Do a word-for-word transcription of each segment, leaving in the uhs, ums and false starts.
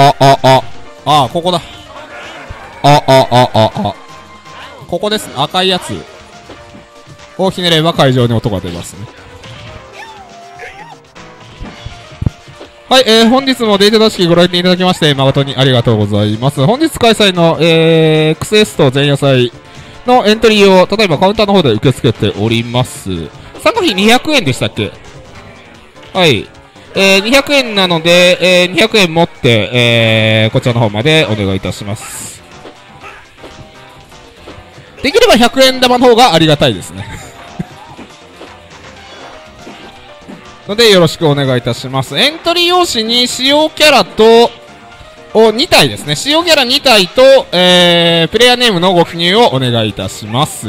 あああああここだ。あああああここです。赤いやつをひねれば会場に音が出ますね。はい、えー、本日もデータ出しご来店いただきまして誠にありがとうございます。本日開催の、えー、エックスイーエスティー 前夜祭のエントリーを例えばカウンターの方で受け付けております。参加費にひゃくえんでしたっけ？はい。えー、にひゃくえんなので、えー、にひゃくえん持って、えー、こちらの方までお願いいたします。できればひゃくえん玉の方がありがたいですね。ので、よろしくお願いいたします。エントリー用紙に使用キャラと、おにたいですね。使用キャラにたいと、えー、プレイヤーネームのご記入をお願いいたします。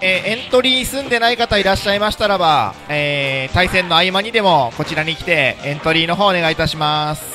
えー、エントリー済んでない方いらっしゃいましたらば、えー、対戦の合間にでもこちらに来てエントリーの方お願いいたします。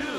Two.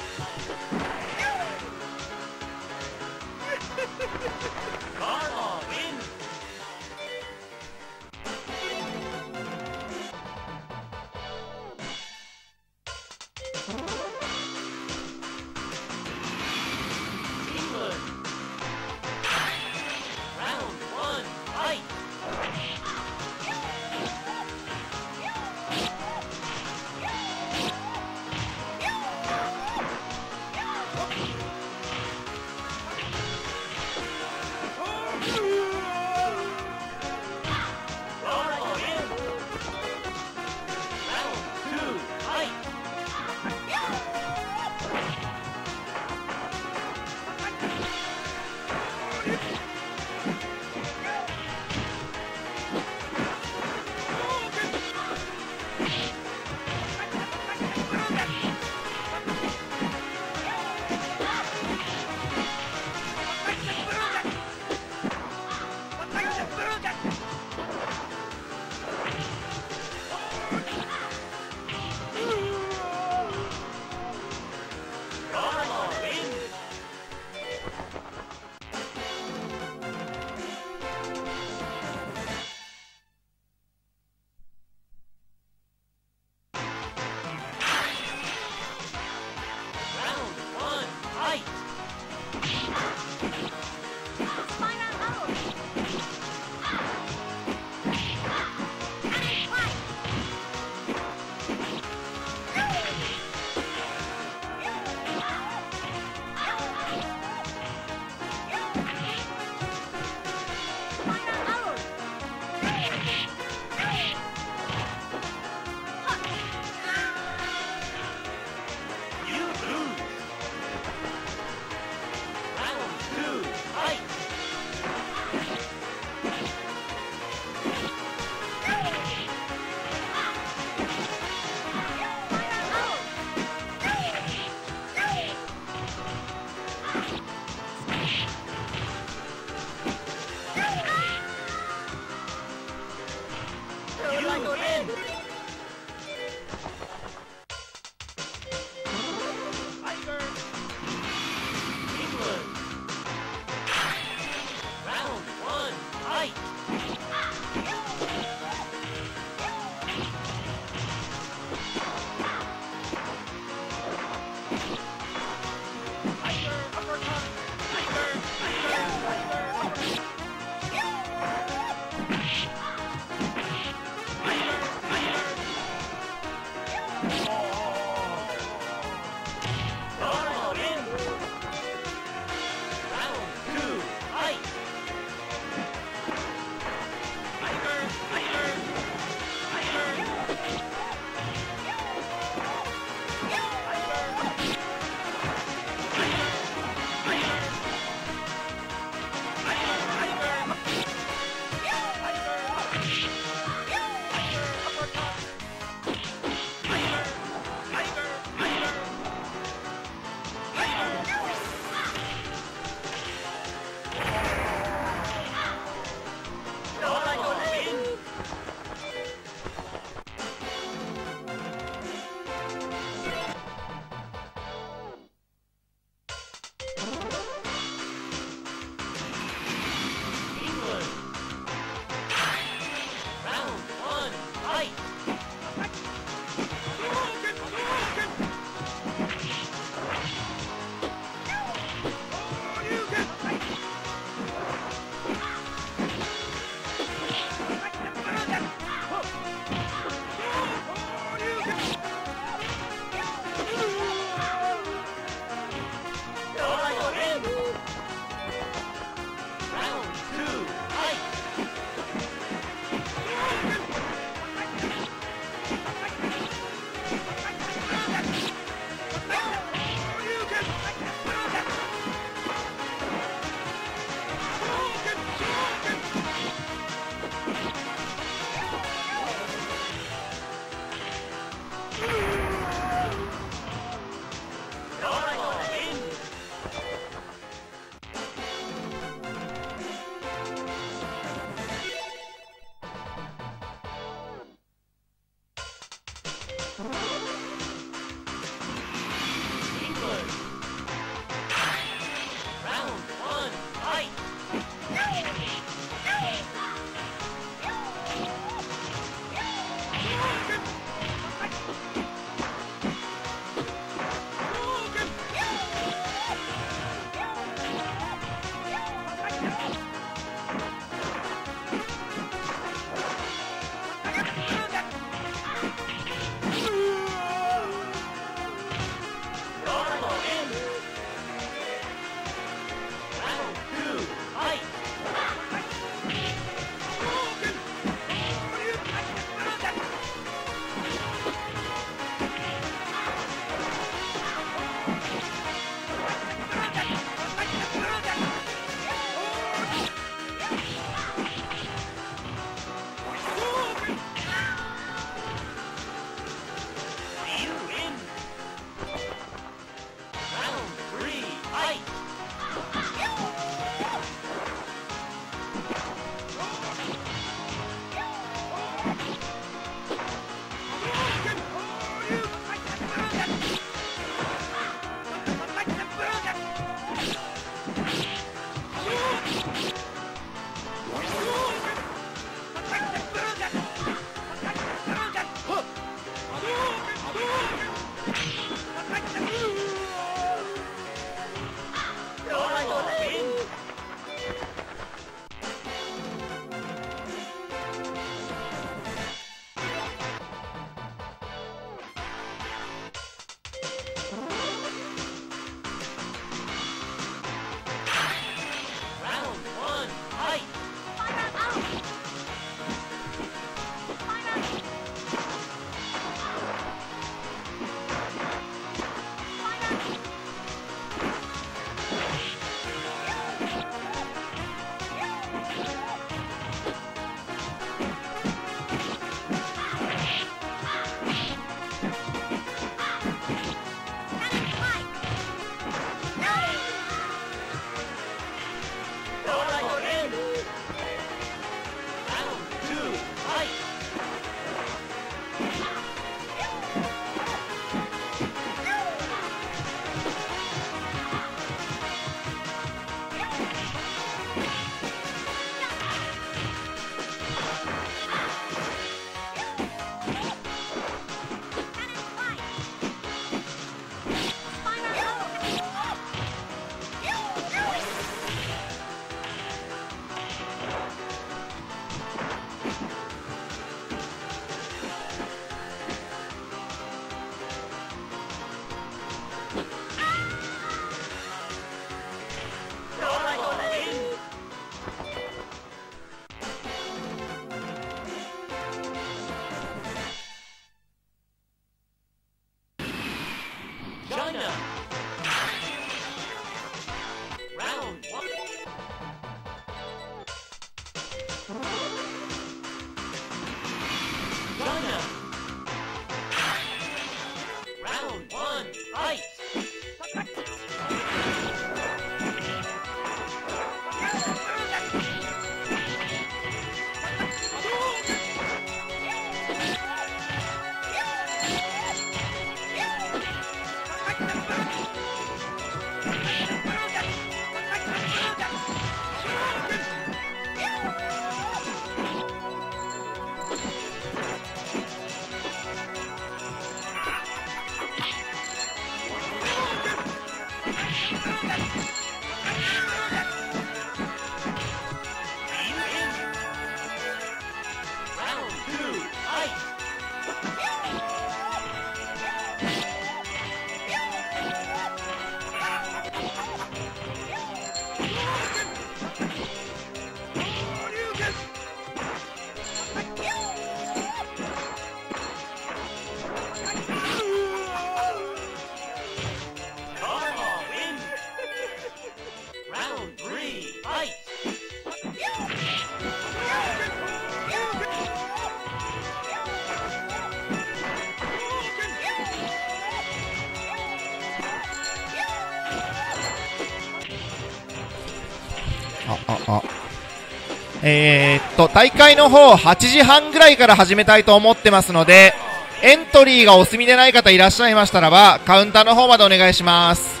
えーっと大会の方はちじはんぐらいから始めたいと思ってますので、エントリーがお済みでない方いらっしゃいましたらばカウンターの方までお願いします。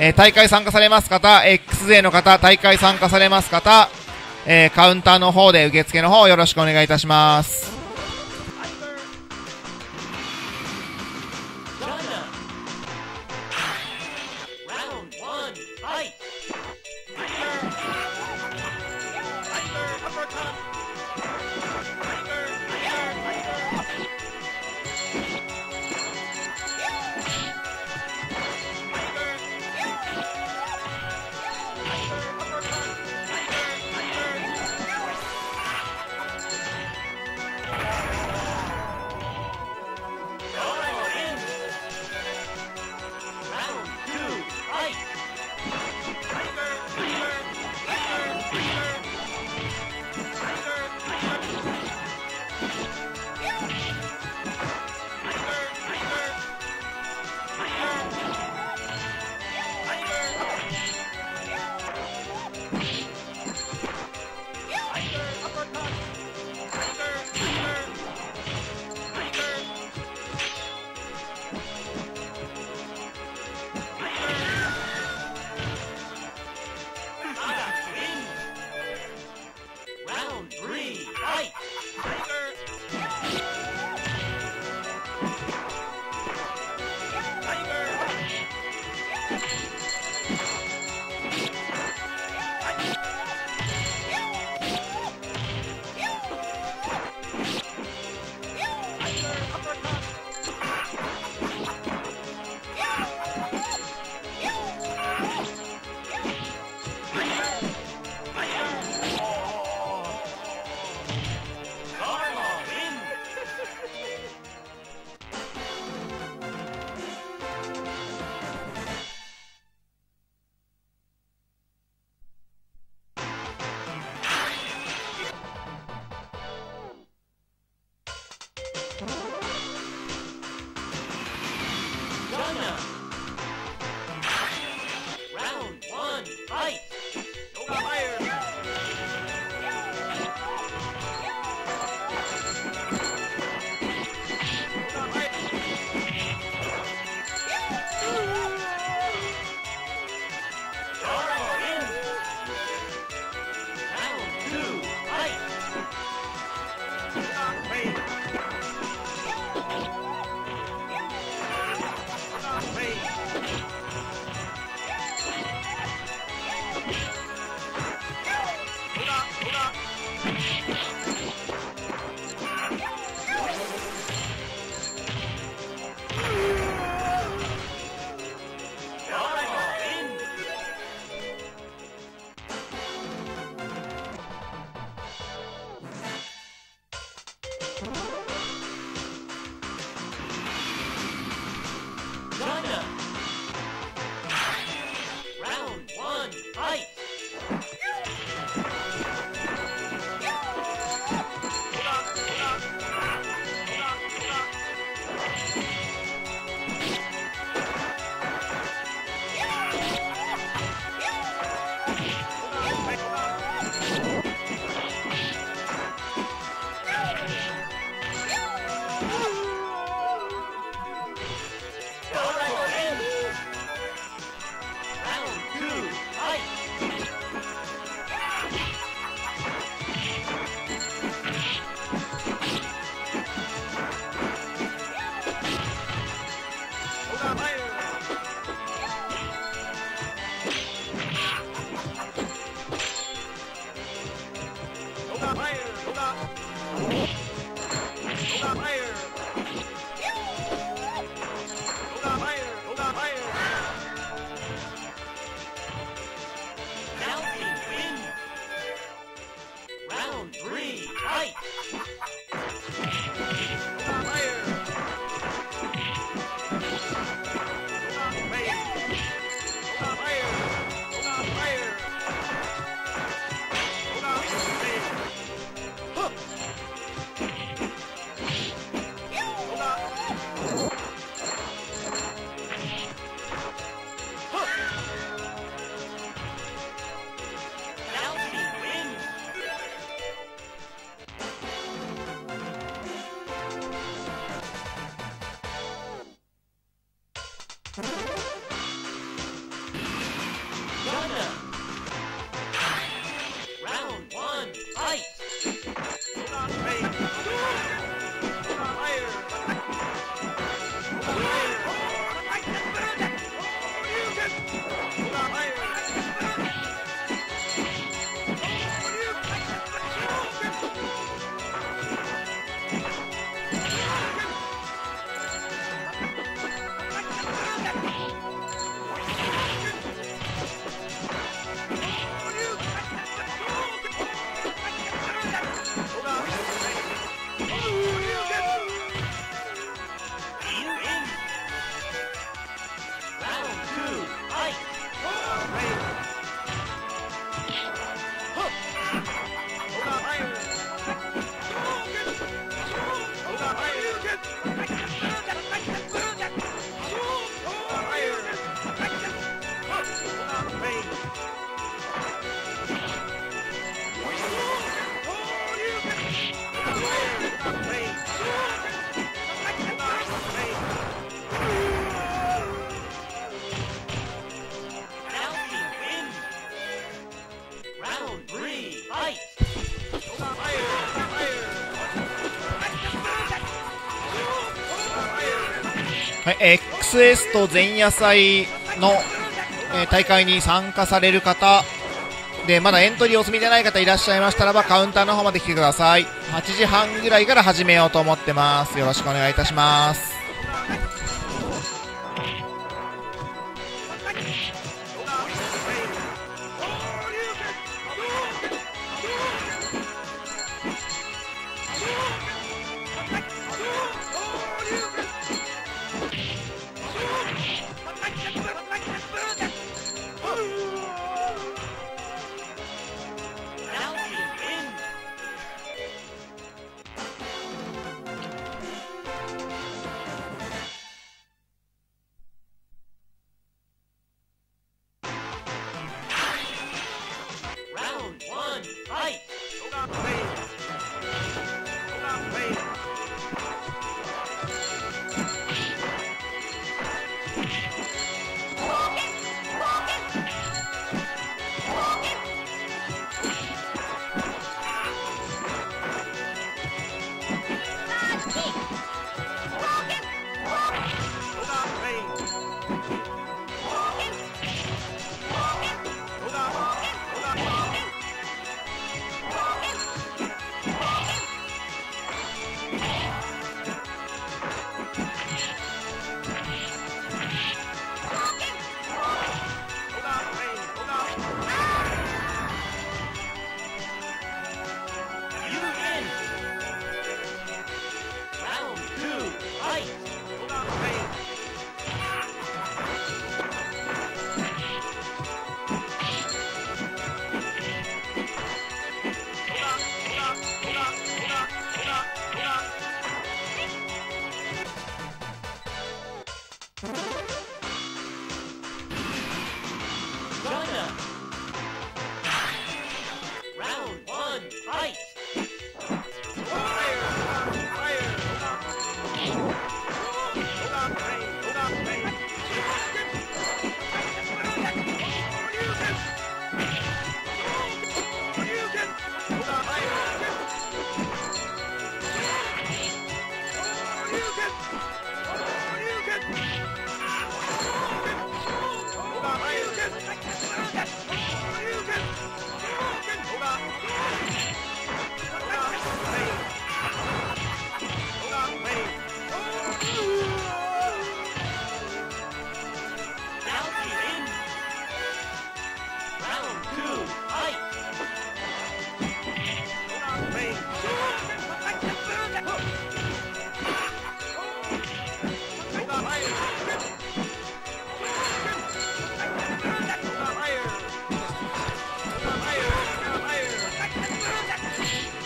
えー、大会参加されます方、 エックスデー の方、大会参加されます方、えー、カウンターの方で受付の方よろしくお願いいたします。エックスイースト 前夜祭の、えー、大会に参加される方でまだエントリーお済みじゃない方いらっしゃいましたらばカウンターの方まで来てください。はちじはんぐらいから始めようと思ってます。よろしくお願いいたします。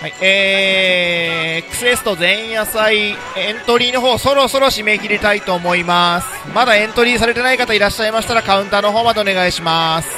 はい、えー、エックスイーエステ 前夜祭エントリーの方そろそろ締め切りたいと思います。まだエントリーされてない方いらっしゃいましたらカウンターの方までお願いします。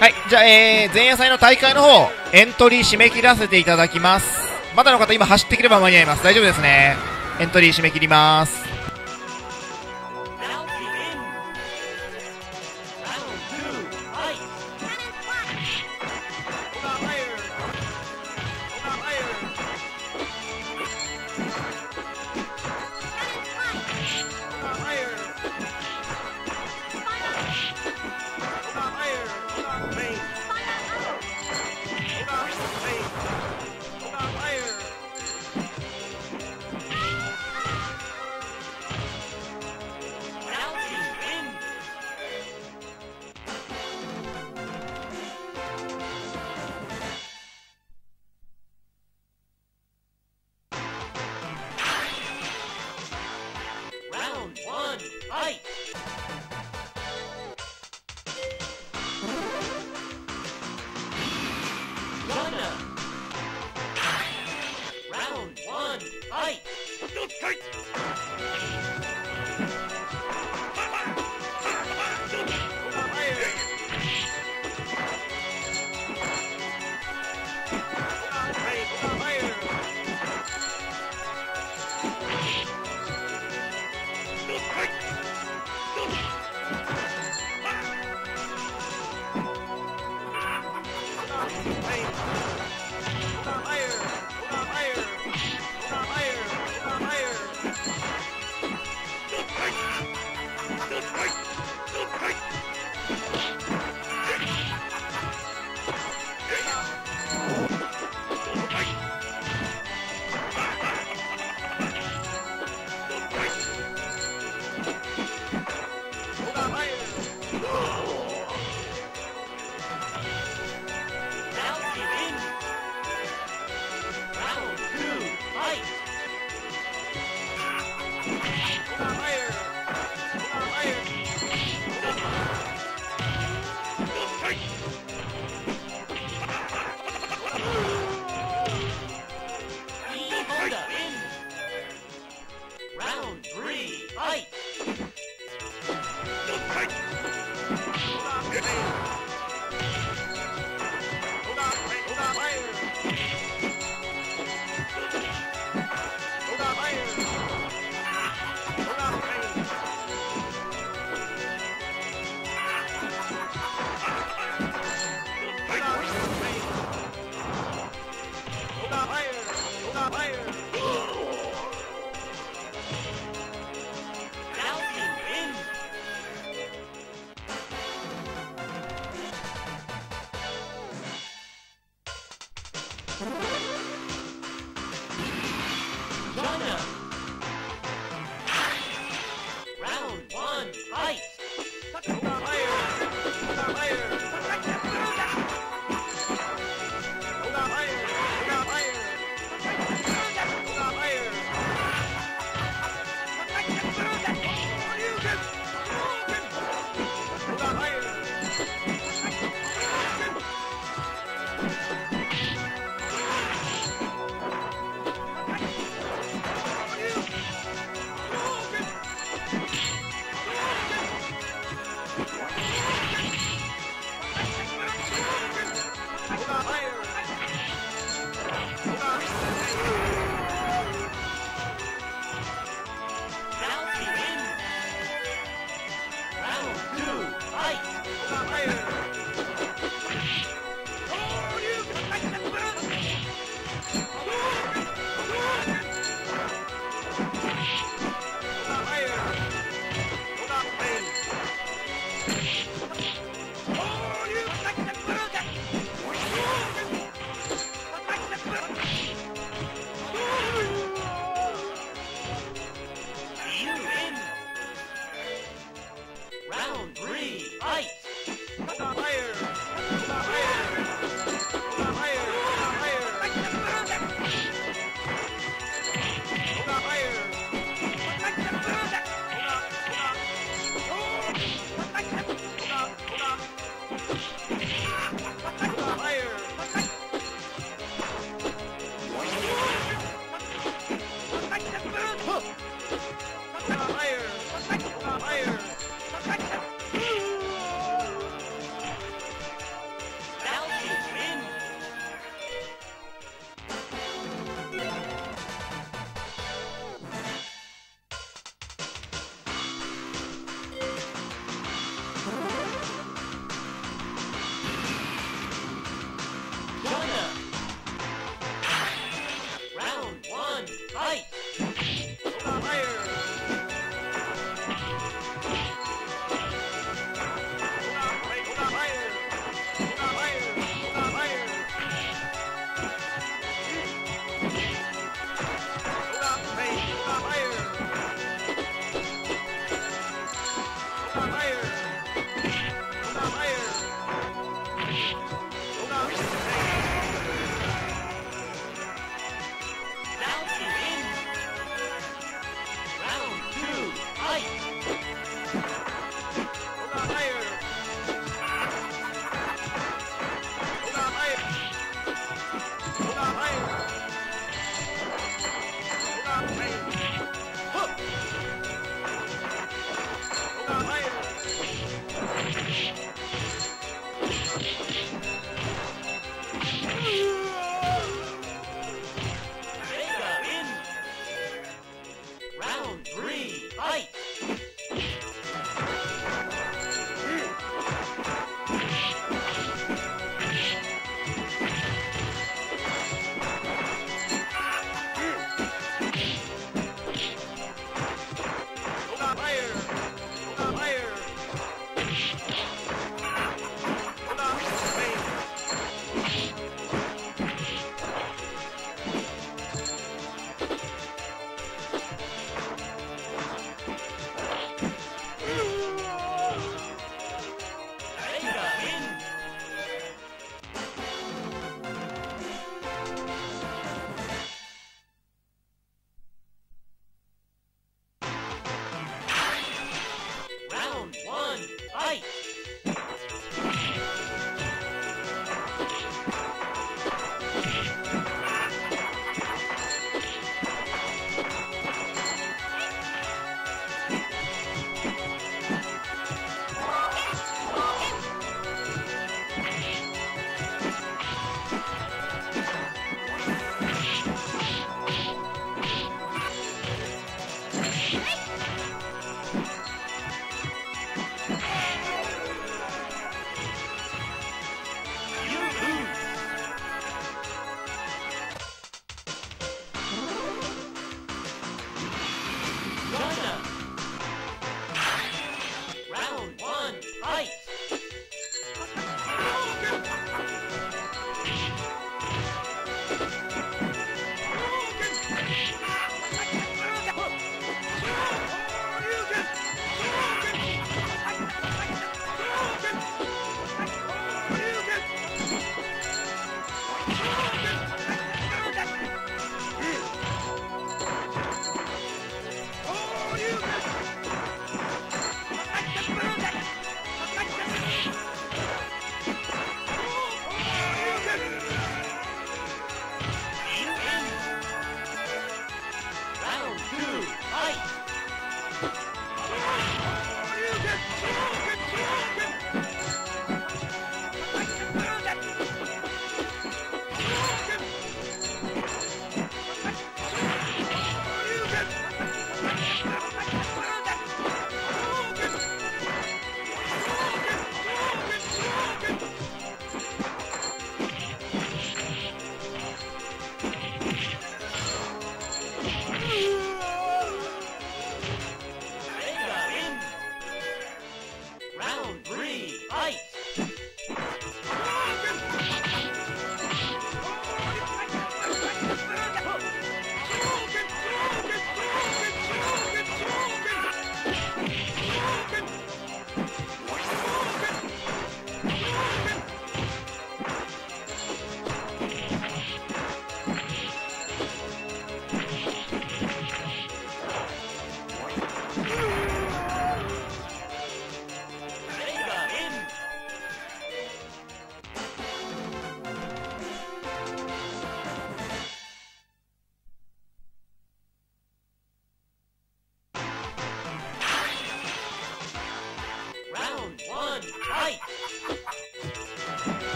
はい、じゃあ、えー、前夜祭の大会の方エントリー締め切らせていただきます。まだの方今走ってくれば間に合います。大丈夫ですね。エントリー締め切ります。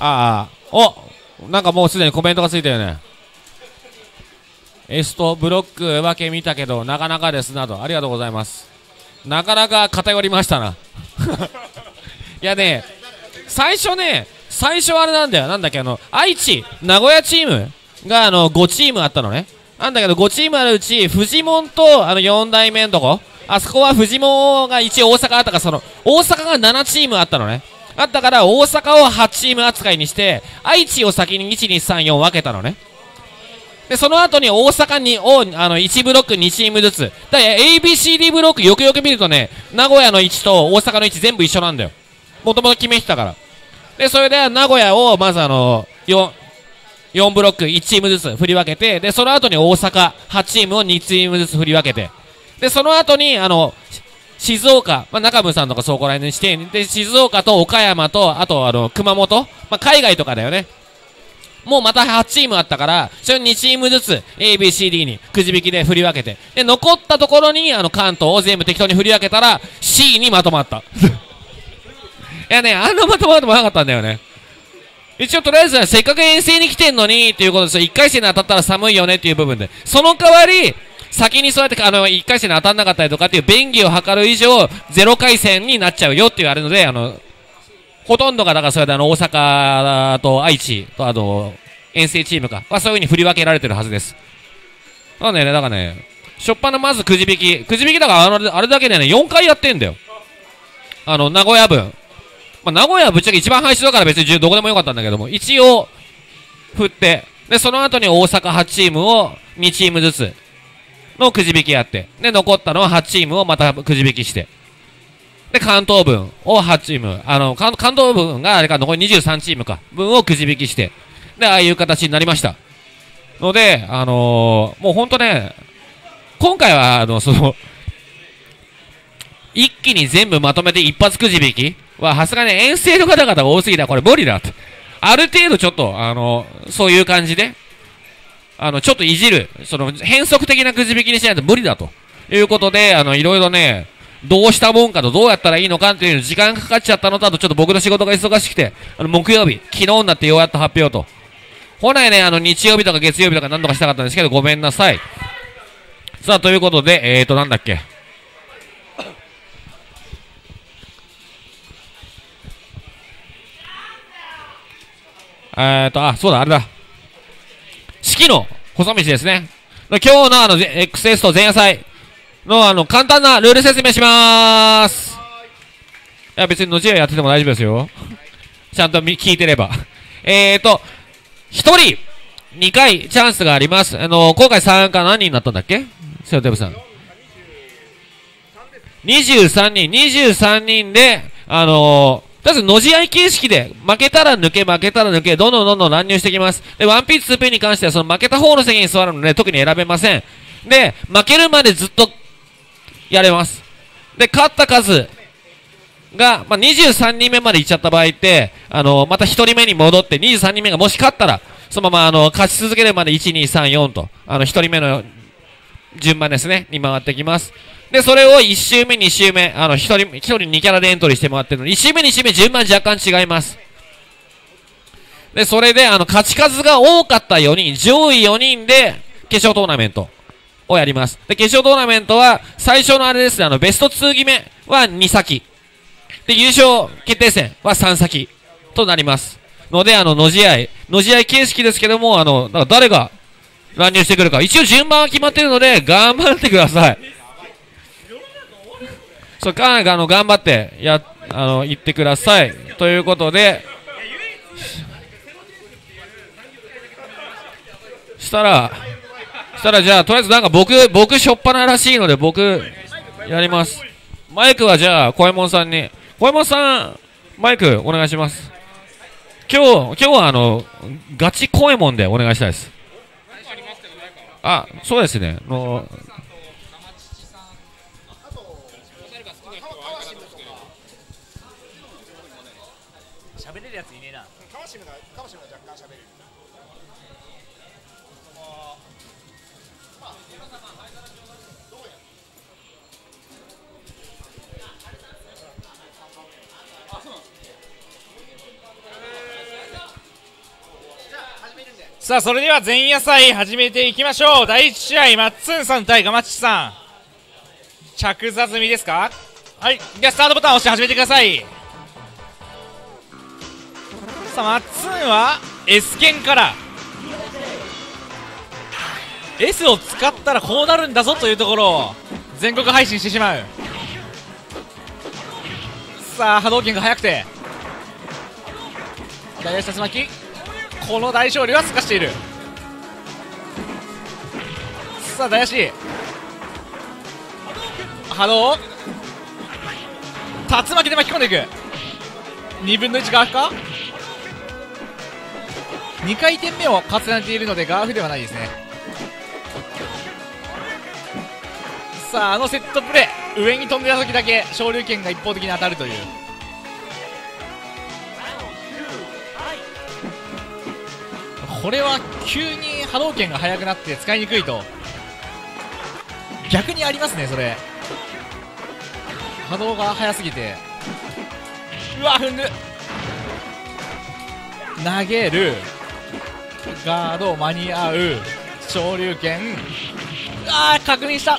ああ、お、なんかもうすでにコメントがついたよね。エストブロック分け見たけどなかなかですなど、ありがとうございます。なかなか偏りましたな。いやね、最初ね、最初はあれなんだよ、なんだっけ、あの愛知名古屋チームがあのごチームあったのね。なんだけどごチームあるうちフジモンとあのよん代目のとこ、あそこはフジモンがいち、大阪あったから、その大阪がななチームあったのね。あったから大阪をはちチーム扱いにして、愛知を先にいち、に、さん、よん分けたのね。でその後に大阪にをあのいちブロックにチームずつだ。 エービーシーディー ブロックよくよく見るとね、名古屋のいちと大阪のいち全部一緒なんだよ、もともと決めてたから。でそれで名古屋をまずあの 4, よんブロックいちチームずつ振り分けて、でその後に大阪はちチームをにチームずつ振り分けて、でその後にあの静岡、まあ、中村さんとかそこら辺にして、で静岡と岡山とあとあの熊本、まあ、海外とかだよね。もうまたはちチームあったから、それにチームずつ エービーシーディー にくじ引きで振り分けて、で残ったところにあの関東を全部適当に振り分けたら シー にまとまった。いやね、あんなまとまってもなかったんだよね。一応とりあえずはせっかく遠征に来てんのにっていうことですよ。いっかい戦に当たったら寒いよねっていう部分で。その代わり、先にそうやってあのいっかい戦に当たんなかったりとかっていう便宜を図る以上、ゼロかい戦になっちゃうよっていうあれので、あの、ほとんどが、だからそれであの、大阪と愛知とあと、遠征チームか。はそういう風に振り分けられてるはずです。なんでね、だからね、しょっぱなまずくじ引き。くじ引きだからあの、あれだけでね、よんかいやってんだよ。あの、名古屋分。まあ、名古屋はぶっちゃけ一番配信だから別にどこでもよかったんだけども、一応、振って、で、その後に大阪はちチームをにチームずつのくじ引きやって、で、残ったのははちチームをまたくじ引きして。で、関東分をはちチーム、あの、関東分があれか、残りにじゅうさんチームか、分をくじ引きして、で、ああいう形になりました。ので、あのー、もうほんとね、今回は、あの、その、一気に全部まとめて一発くじ引きは、さすがに遠征の方々が多すぎたらこれ無理だって。ある程度ちょっと、あのー、そういう感じで、あの、ちょっといじる、その、変則的なくじ引きにしないと無理だということで、あの、いろいろね、どうしたもんかと、どうやったらいいのかっていう時間かかっちゃったのと、あとちょっと僕の仕事が忙しくて、あの、木曜日、昨日になってようやっと発表と。本来ね、あの、日曜日とか月曜日とか何とかしたかったんですけど、ごめんなさい。さあ、ということで、えーと、なんだっけ。えーと、あ、そうだ、あれだ。四季の細道ですね。今日のあの、エックスイーエスティー と前夜祭。の、あの、簡単なルール説明しまーす。いや、別に後でやってても大丈夫ですよ。ちゃんと聞いてれば。えーと、ひとり、にかいチャンスがあります。あの、今回参加何人になったんだっけ？セオテーブさん。にじゅうさんにん、にじゅうさんにんで、あのー、とりあえずのじ合い形式で、負けたら抜け、負けたら抜け、どんどんどんどん乱入してきます。で、ワンピース、ツーピーに関しては、その負けた方の席に座るので、特に選べません。で、負けるまでずっと、やれます。で、勝った数が、まあ、にじゅうさんにんめまでいっちゃった場合って、あの、またひとりめに戻って、にじゅうさんにんめがもし勝ったら、そのまま、あの、勝ち続けるまでいち、に、さん、よんと、あの、ひとりめの順番ですね、に回ってきます。で、それをいち周目、に周目、あの、ひとり、ひとりにキャラでエントリーしてもらってるので、いち周目、に周目、順番若干違います。で、それで、あの、勝ち数が多かったよにん、上位よにんで、決勝トーナメント。をやります。で、決勝トーナメントは、最初のあれですね、あの、ベストツー決めはに先。で、優勝決定戦はさん先となります。ので、あの、のじ合い、のじ合い形式ですけども、あの、だから誰が乱入してくるか。一応順番は決まってるので、頑張ってください。そう、かなりあの、頑張って、や、あの、言ってください。ということで、したら、したらじゃあとりあえずなんか僕僕しょっぱならしいので僕やります。マイクはじゃあ小右衛門さんに、小右衛門さんマイクお願いします。今日今日はあのガチ小右衛門でお願いしたいです。あ、そうですね、のさあそれでは前夜祭始めていきましょう。だいいち試合、マッツンさん対ガマッチさん、着座済みですか？はい、じゃあスタートボタンを押して始めてください。さあマッツンは S 剣から S を使ったらこうなるんだぞというところを全国配信してしまう。さあ波動拳が速くて左足竜巻、この大勝利は透かしている。さあ大足波動竜巻で巻き込んでいく。にぶんのいちガーフか、にかいてんめを重ねているのでガーフではないですね。さああのセットプレー、上に飛んでた時だけ昇竜拳が一方的に当たるという。これは急に波動拳が速くなって使いにくいと、逆にありますねそれ。波動が速すぎて、うわ踏んで投げる、ガード間に合う、昇竜拳、あー確認した、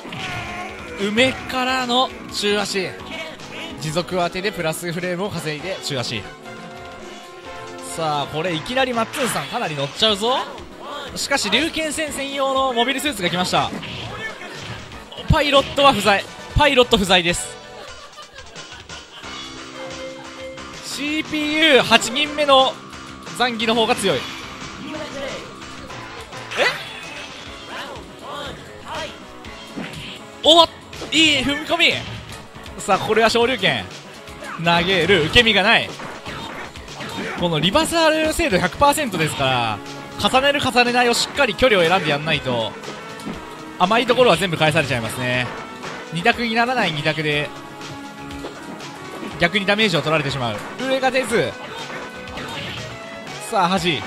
梅からの中足、持続当てでプラスフレームを稼いで中足。さあこれいきなりマッツンさんかなり乗っちゃうぞ。しかし龍拳戦専用のモビルスーツが来ました。パイロットは不在、パイロット不在です。 シーピーユーはち 人目の残機の方が強い。えおっ、いい踏み込み。さあこれは昇竜拳投げる、受け身がない。このリバーサル精度 ひゃくパーセント ですから、重ねる重ねないをしっかり距離を選んでやんないと甘いところは全部返されちゃいますね。に択にならないに択で逆にダメージを取られてしまう。上が出ず、さあ端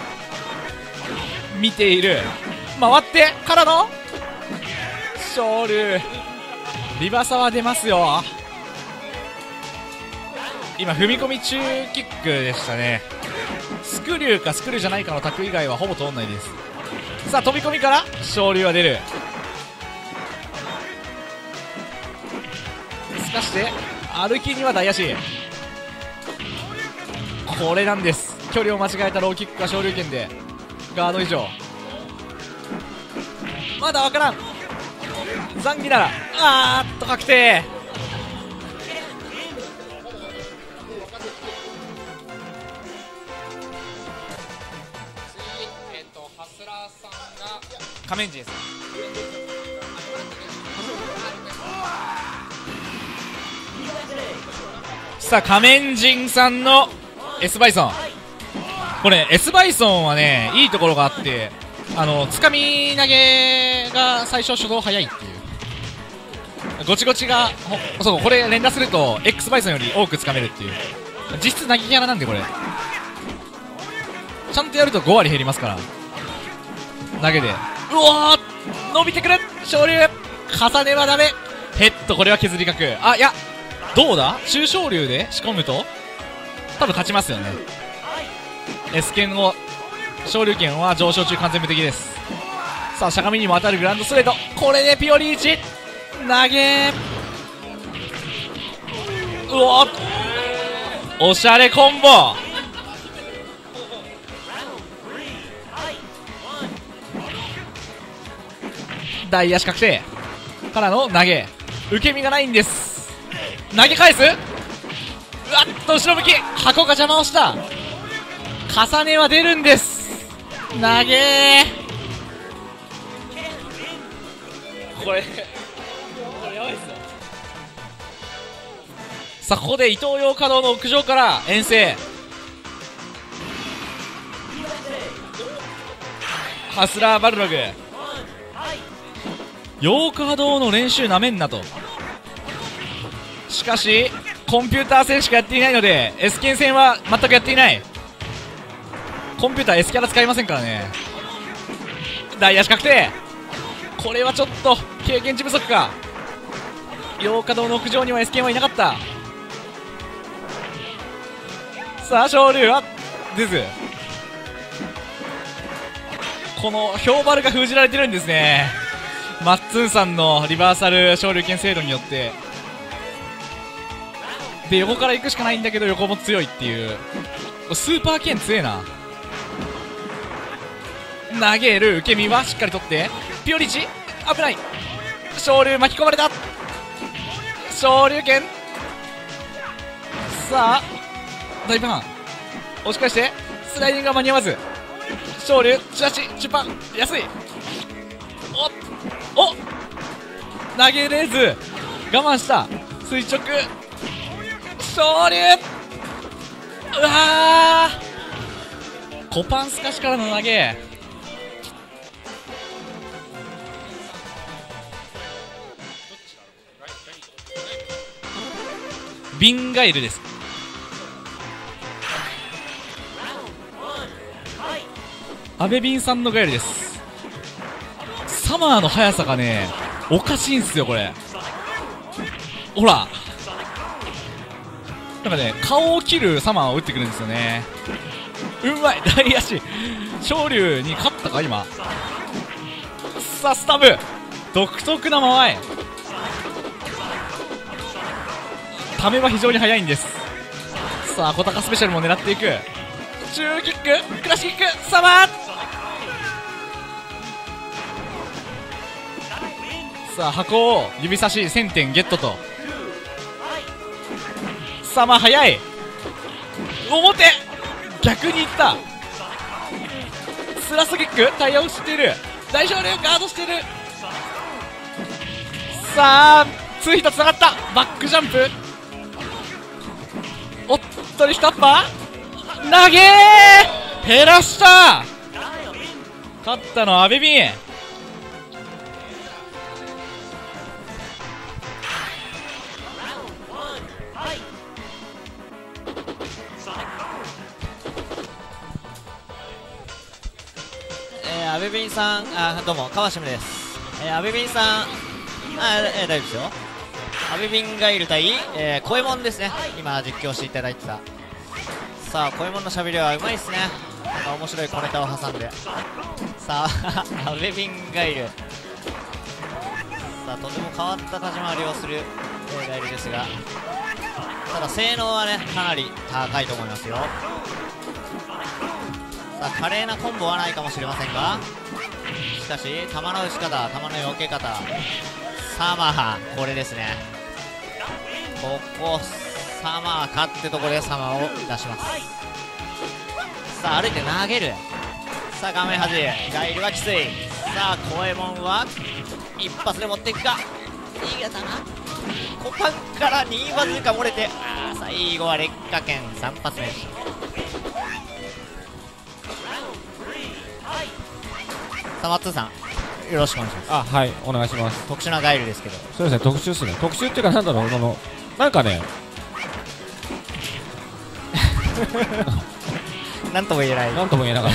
見ている、回ってからの昇竜、リバサは出ますよ。今踏み込み中キックでしたね。スクリューかスクリューじゃないかのタク以外はほぼ通んないです。さあ飛び込みから昇竜は出る、すかして歩きには台足、これなんです。距離を間違えたローキックが昇竜拳でガード以上、まだ分からん、残機ならあーっと確定。仮面人です。さあ仮面人さんの S バイソン、これ S バイソンはねいいところがあって、あのつかみ投げが最初初動速いっていう、ゴチゴチがそう、これ連打すると X バイソンより多くつかめるっていう、実質投げキャラなんで、これちゃんとやるとご割減りますから投げで。うわー伸びてくる昇竜、重ねはダメ、ヘッド、これは削り角、あいやどうだ、中昇竜で仕込むと多分勝ちますよね。S 剣を昇竜拳は上昇中完全無敵です。さあしゃがみにも当たるグランドストレート、これでピオリーチ投げ、うおっおしゃれコンボ。大足確定からの投げ、受け身がないんです。投げ返す、うわっと後ろ向き、箱が邪魔をした、重ねは出るんです。投げー、これこれやばいっすよ。さあここで伊東洋華堂の屋上から遠征、ハスラーバルログ、洋華堂の練習なめんなと。しかしコンピューター戦しかやっていないので S 剣戦は全くやっていない。コンピューター S キャラ使いませんからね。大足確定、これはちょっと経験値不足か。洋華堂の屋上には S 剣はいなかった。さあ昇竜は出ず、このヒョウバルが封じられてるんですね。マッツンさんのリバーサル昇竜拳制度によって、で横から行くしかないんだけど横も強いっていう、スーパー剣強えな。投げる受け身はしっかり取って、ピオリチ危ない、昇竜巻き込まれた、昇竜拳、さあ大パン押し返して、スライディングが間に合わず、昇竜チラシチュパン安い、おお投げれず我慢した、垂直昇竜、うわーコパンスカシからの投げ、ビンガイルです。阿部便さんのガイルです。サマーの速さがねおかしいんすよこれ。ほらなんかね顔を切るサマーを打ってくるんですよね。うまい大足、昇竜に勝ったか今。さあスタブ独特な間合い、ためは非常に速いんです。さあ小高スペシャルも狙っていく、中キッククラシックサマー、さあ箱を指差しせんてんゲットと、さあまあ早い、表逆にいった、スラスキック対応している、大昇竜ガードしている、さあツイートつながった、バックジャンプ、おっとリフトアッパー投げー減らした。勝ったのは阿部便。阿部便さん、あどうも川島です。えー、阿部便さん、あ、えー、大丈夫ですよ。阿部便がいる対、えー、コエモンですね、今実況していただいてた。さあコエモンのしゃべりはうまいっすね、なんか面白い小ネタを挟んで。さあ阿部便がいる、さあとても変わった立ち回りをする、えー、ガイルですが、ただ性能はねかなり高いと思いますよ。さあ華麗なコンボはないかもしれませんが、しかし球の打ち方、球の避け方、サマーこれですね、ここサマーかってところでサマーを出します。さあ歩いて投げる、さあ画面端ガイルはきつい、さあコエモンは一発で持っていくか、逃げたな、コパンからにバズーカ漏れて、あー最後は劣化拳さん発目。マッツーさんよろしくお願いします。あ、はい、お願いします。特殊なガイルですけど、そうですね、特殊ですね、特殊っていうかなんだろう、このなんかねなんとも言えない、なんとも言えなかっ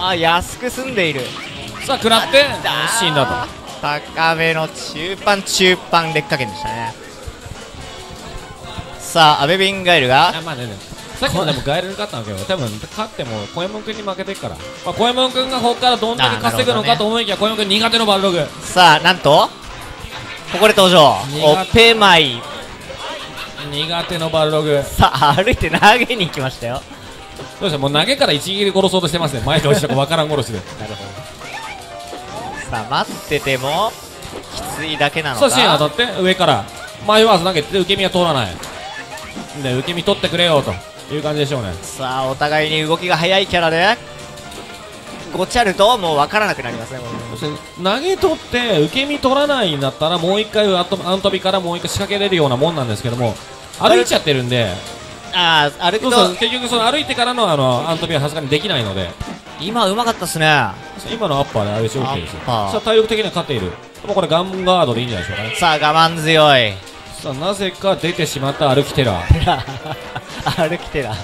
た。あ、安く済んでいる。さあ食らって死んだと、高めの中盤中盤劣化拳でしたね。さあ阿部便ガイルが、あ、まあね、さっきまでもガイルに勝ったんだけど、多分勝っても小山君に負けてるから、まあ、小山君がここからどんだけ稼ぐのかと思いきや、ね、小山君苦手のバルログ。さあなんとここで登場、オペマイ、苦手のバルログ。さあ歩いて投げに行きましたよ。どうしたもう投げから一撃殺そうとしてますね、前と後ろわからん殺しでなるほど。さあ待っててもきついだけなのか。さあ芯当たって上から前ワース投げて受け身は通らないで、受け身取ってくれよという感じでしょうね。さあお互いに動きが速いキャラでごちゃるともう分からなくなりますね。投げ取って受け身取らないんだったらもう一回アントビからもう一回仕掛けれるようなもんなんですけども、歩いちゃってるんで、ああ歩くとそうそう、結局その歩いてからのあのアントビはさすがにできないので。今うまかったっすね、今のアッパーであれし OK ですよ。さあ体力的には勝っている、でもこれガンガードでいいんじゃないでしょうかね。さあ我慢強い、さあなぜか出てしまった歩きテラ歩きテラ。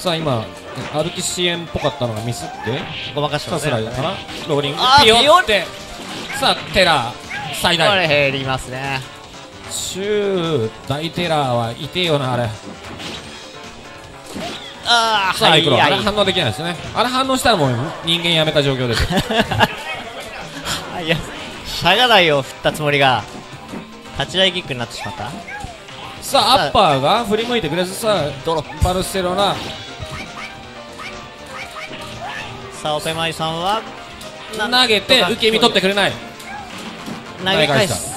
さあ今歩き支援っぽかったのがミスってごまかしたスライドかな、ローリングピヨって、さあテラ最大これ減りますね、中大テラは痛えよなあれ。ああ、はい、あれ反応できないですね。あれ反応したらもう人間やめた状況です。いや、シャガダイを振ったつもりが立ち合いキックになってしまった。さあ、アッパーが振り向いてくれず、さあ、バルセロナ。さあ、オペマイさんは投げて受け身取ってくれない。投げ返す。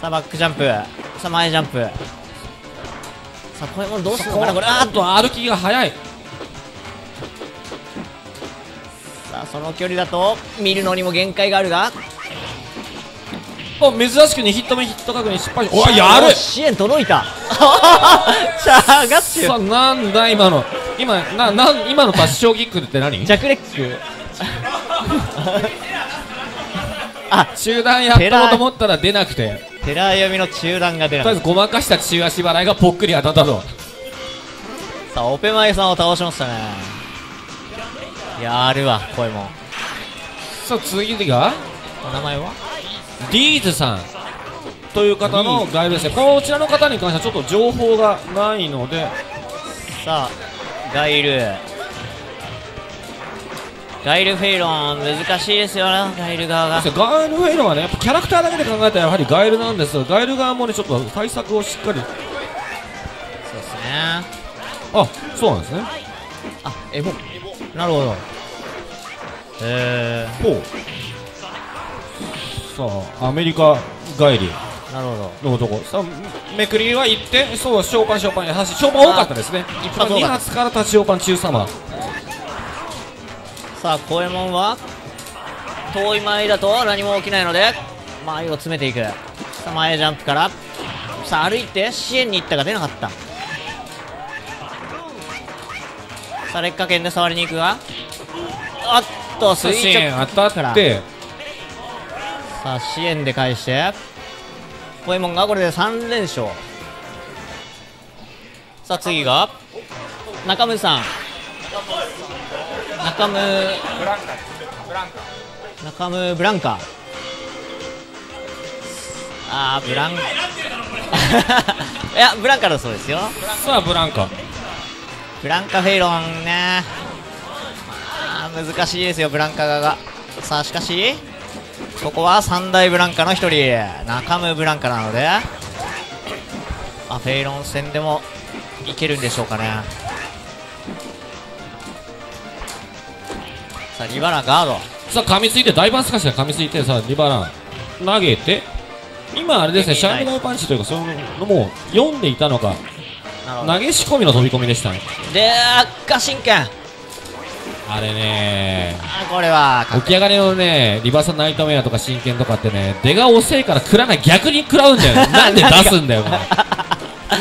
さあ、バックジャンプ。さあ、前ジャンプ。さあ、これもどうするのかな、これ。あっと、歩きが速い。さあ、その距離だと見るのにも限界があるが、お、珍しくにヒット目ヒット確認失敗。お、やる。支援届いた。シャーガッシュ。さあ、なんだ今の。今ななん今のパッションキックって何？弱レック。あ、中断やったと思ったら出なくて、テラー読みの中断が出なくて、とりあえずごまかした中足払いがぽっくり当たったぞ。さあ、オペマイさんを倒しましたね。やるわ、声も。さあ、次がお名前はディーズさんという方の外部ですね。こちらの方に関してはちょっと情報がないので、さあ、ガイルガイル・フェイロン、難しいですよね、ガイル側が。ガイル・フェイロンはね、やっぱキャラクターだけで考えたらやはりガイルなんですが、ガイル側もね、ちょっと対策をしっかり。そうですね。あ、そうなんですね。あ、エボ。なるほど。えー。ほう。さあ、アメリカ帰り。なるほど。の男。さあ、めくりはって、そう、ショーパン、ショーパン、話、ショーパン多かったですね。一発にはつから立ちオーパン中様。さあ、コエモンは遠い前だと何も起きないので前を詰めていく。さあ、前ジャンプから、さあ歩いて支援に行ったが出なかった。さあ、劣化圏で触りに行くが、あっと垂直当たって、さあ支援で返して、コエモンがこれでさん連勝。さあ、次が中村さん、中村中村ブランカ、あーブランいや、ブランカだそうですよ。さあ、ブランカブランカフェイロンね、まあ難しいですよ、ブランカ側が。さあ、しかしここは三大ブランカの一人中村ブランカなので、あ、フェイロン戦でもいけるんでしょうかね。さあ、リバランガード。さあ、噛みついて、大パンスかしら噛みついて、さあ、リバラン投げて、今あれですね、シャイニングパンチというか、そのもう読んでいたのか、投げ仕込みの飛び込みでしたね。で、赤神拳。あれねー、これは起き上がりのね、リバーサナイトメアとか神拳とかってね、出が遅いから食らない、逆に食らうんだよね。なんで出すんだよ、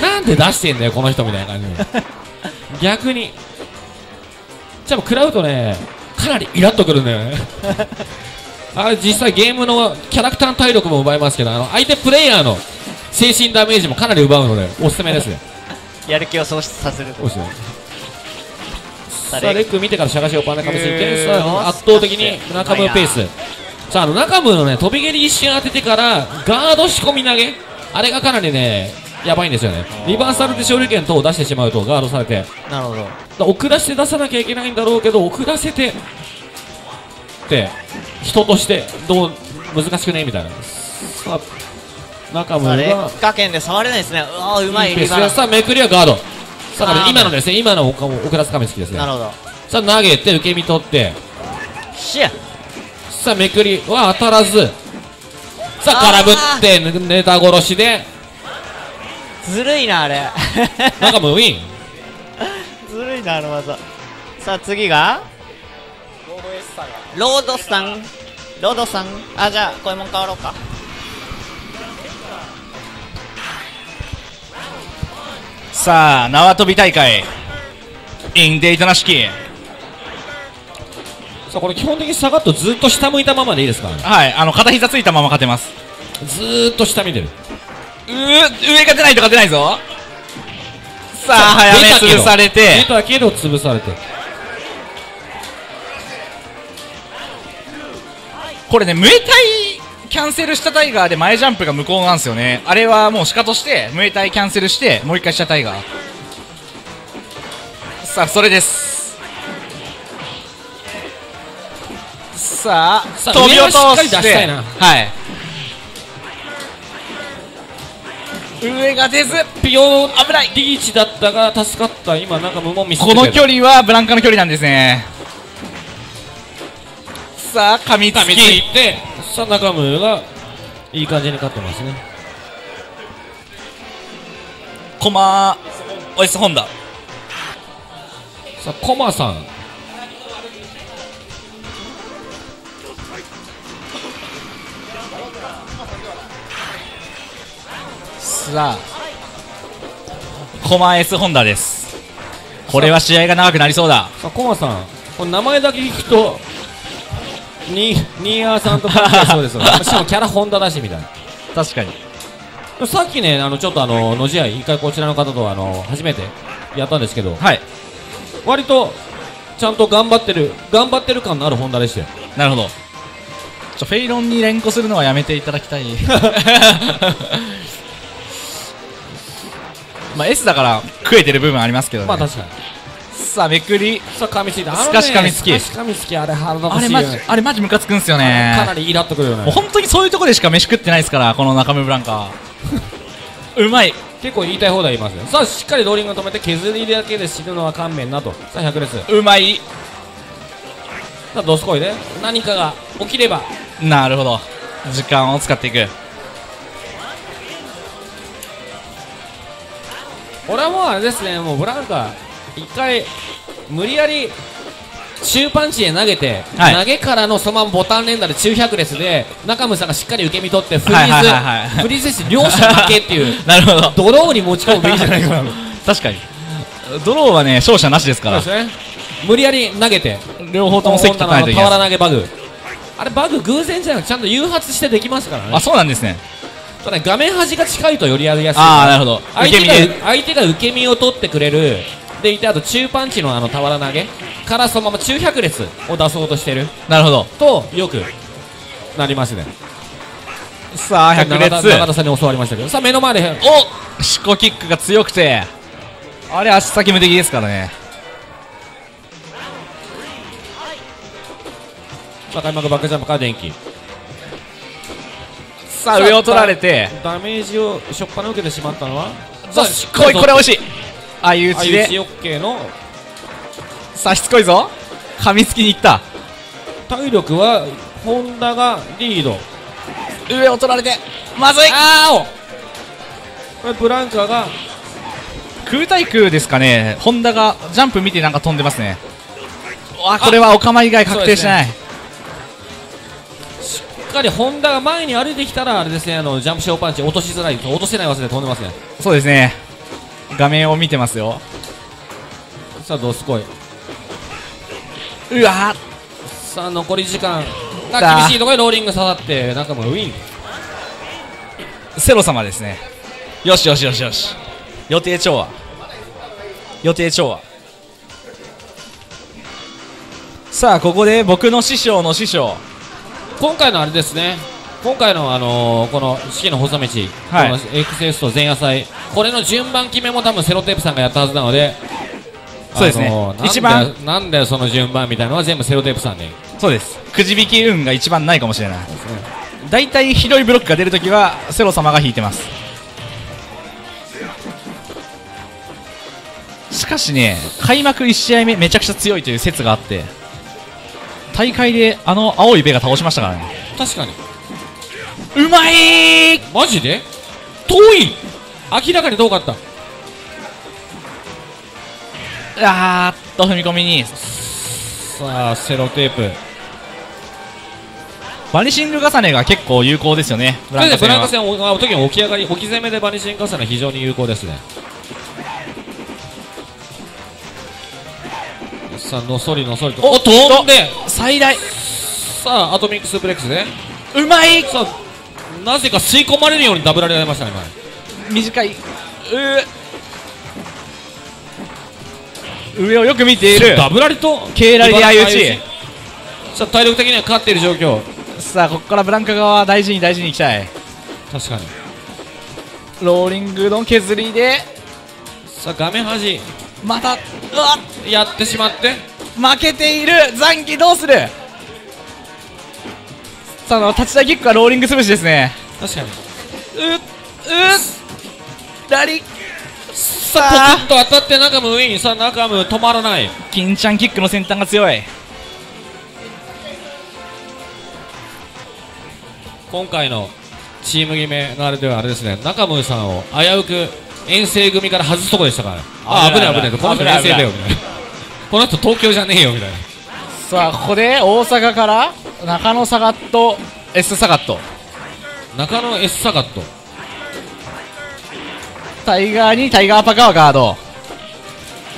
なんで出してんだよ、この人みたいな感じ。逆に、じゃあもう食らうとね、かなりイラっとくるんだよね。あれ実際ゲームのキャラクターの体力も奪いますけど、あの相手プレイヤーの精神ダメージもかなり奪うのでおすすめですね。やる気を喪失させると。さあ、レック見てからシャガシをパネかみついて、圧倒的に中村ペース。さあ、あの中村のね、飛び蹴り一瞬当ててからガード仕込み投げ、あれがかなりねやばいんですよね。リバーサルで勝利権等を出してしまうとガードされて、なるほど、遅らせて出さなきゃいけないんだろうけど、遅らせてって人としてどう難しくねみたいな。さあ、中村が劣化圏で触れないですね。うわー、うまいリバーサル。さあ、めくりはガード。さあ、今のですね、今の遅らすかみつきですね。なるほど。さあ、投げて受け身取ってシェア。さあ、めくりは当たらず、さあ空振ってネタ殺しで、ずるいなあれ。中村ウィン。ずるいなあの技。さあ、次がロードさん、ロードさん。あ、じゃあこれも変わろうか。さあ、縄跳び大会インデイトナ式。さあ、これ基本的に下がっとずっと下向いたままでいいですかね。はい、あの片膝ついたまま勝てます。ずーっと下見てる。う上が出ないとか出ないぞ。さあ、早め潰されて、出たけど潰されて、これね、ムエタイキャンセルしたタイガーで前ジャンプが無効なんですよね。あれはもうシカとしてムエタイキャンセルしてもう一回したタイガー。さあそれです。さあ飛び落としてはい上が出ずピヨーン、危ない。リーチだったが助かった。今なんか無言見せてくれた。この距離はブランカの距離なんですね。さあ噛みついて、さあ中村がいい感じに勝ってますね。コマオイスホンダ、さあコマさんさあコマ S ホンダです。これは試合が長くなりそうだ。さあコマさん、この名前だけ聞くとニーアーさんとかそうですよね。しかもキャラホンダだしみたいな。確かにさっきね、あのちょっとあの野試合一回こちらの方とあの初めてやったんですけど、はい、割とちゃんと頑張ってる頑張ってる感のあるホンダでしたよ。なるほど。ちょフェイロンに連呼するのはやめていただきたい。まあ S だから食えてる部分ありますけどね。まあ確かに。さあめくり、さあ噛みついた。すかし噛みつき、噛みつき、あれ腹立つし、あれマジムカつくんすよね。かなりイラっとくるよね。もう本当にそういうとこでしか飯食ってないですから、この中村ブランカうまい。結構言いたい放題言いますね。さあしっかりローリングを止めて、削りだけで死ぬのは勘弁なと。さあひゃくレスうまい。さあどすこいで何かが起きれば、なるほど、時間を使っていく。俺はもうあれですね、もうブランカ一回無理やり中パンチで投げて、はい、投げからのそのままボタン連打で中ひゃくレスで中村さんがしっかり受け身取ってフリーズ、フリーズして両者だけっていう。なるほど、ドローに持ち込むべきじゃないかな。確かにドローはね勝者なしですから。そうですね、無理やり投げて両方とも席叩いていきます。俵投げバグ、あれバグ偶然じゃなくてちゃんと誘発してできますからね。あ、そうなんですね。ただ画面端が近いとよりやりやすい。ああなるほど、相手が相手が受け身を取ってくれるでいて、あと中パンチのあの俵投げからそのまま中ひゃく列を出そうとしてる。なるほど、とよくなりますね。さあひゃく列中田さんに教わりましたけど、さあ目の前でおっしこキックが強くて、あれ足先無敵ですからね。さあ開幕バックジャンプから電気、さあ上を取られてダメージを初っ端に受けてしまったのは、さあしっこい、これ惜しい。あいうちでさあしつこいぞ、噛みつきにいった。体力は本田がリード、上を取られてまずい。あこれブランカが空対空ですかね。本田がジャンプ見てなんか飛んでますね。あこれはお釜以外確定しない。しっかり本田が前に歩いてきたらあれですね、あのジャンプショーパンチ落としづらい、落とせないわけで飛んでますね。そうですね、画面を見てますよ。さあどすこい、うわさあ残り時間が厳しいところでローリング刺さって中村ウィン、セロ様ですね。よしよしよしよし、予定調和予定調和。さあここで僕の師匠の師匠、今回のあれですね、今回のあのー、この四季の細道、はい、この エックスエス と前夜祭、これの順番決めも多分セロテープさんがやったはずなので、そうですね、あのー、一番なんだよその順番みたいなのは全部セロテープさんで、そうです、くじ引き運が一番ないかもしれない。だいたい広いブロックが出るときはセロ様が引いてます。しかしね、開幕いち試合目めちゃくちゃ強いという説があって、大会であの青いベが倒しましたからね。確かにうまいー。マジで遠い、明らかに遠かった。あーっと踏み込みに、さあセロテープバニシング重ねが結構有効ですよね。ブランカ戦は特に起き上がり、起き攻めでバニシング重ね非常に有効ですね。さあのそりのそりと、おっ飛んで最大、さあアトミックスープレックスね、うまい。さあなぜか吸い込まれるようにダブられましたね。今短い、う上をよく見ている、ダブられとKラリで相打ち。さあ体力的には勝っている状況。さあここからブランカ側は大事に大事にいきたい。確かにローリングの削りで、さあ画面端またうわっやってしまって負けている。残機どうする。その立ち台キックはローリング潰しですね。確かに。うっうっラリーさあポキッと当たって中村イン。さあ中村止まらない。金ちゃんキックの先端が強い。今回のチーム決めのあれではあれですね、中村さんを危うく遠征組から外すとこでしたから。ああ危ない危ないと、この人遠征だよみたいなこの人東京じゃねえよみたいな。さあここで大阪から中野サガット S サガット、中野 S サガット、タイガーにタイガーパカはガード、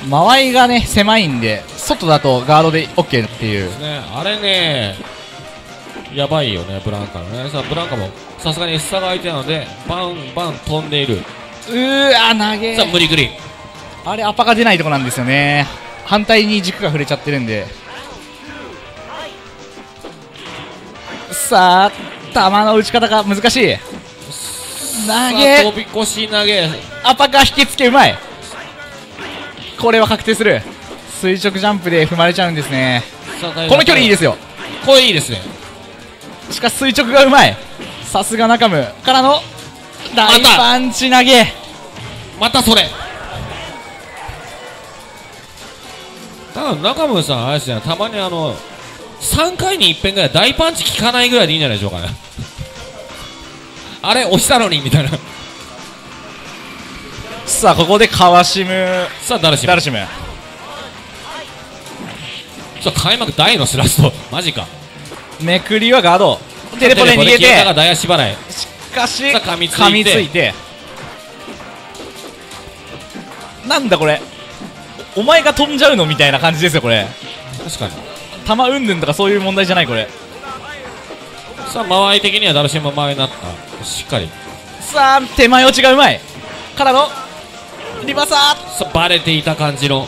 間合いがね狭いんで外だとガードで OK っていうですね。あれねやばいよねブランカのね。さあブランカもさすがに S サガ相手なのでバンバン飛んでいる。うーわ投げ。さあ無理くりあれアパが出ないとこなんですよね。反対に軸が触れちゃってるんで。さあ球の打ち方が難しい。投げ飛び越し投げアパカ引きつけうまい。これは確定する。垂直ジャンプで踏まれちゃうんですね。この距離いいですよ。これいいですね。しかし垂直がうまい。さすが中村からの大パンチ投げ。またそれただ中村さんあれですね、たまにあのさんかいにいっぺんぐらい大パンチ効かないぐらいでいいんじゃないでしょうかねあれ押したのにみたいなさあここでかわしむ。さあダルシム、ダルシムちょっと開幕大のスラストマジか。めくりはガード、テレポで逃げて台足払い、しかし噛みついてなんだこれお前が飛んじゃうのみたいな感じですよこれ。確かに玉うんぬんとかそういう問題じゃないこれ。さあ間合い的にはダルシム間合いになった。しっかりさあ手前落ちがうまいからのリバサー。さあバレていた感じの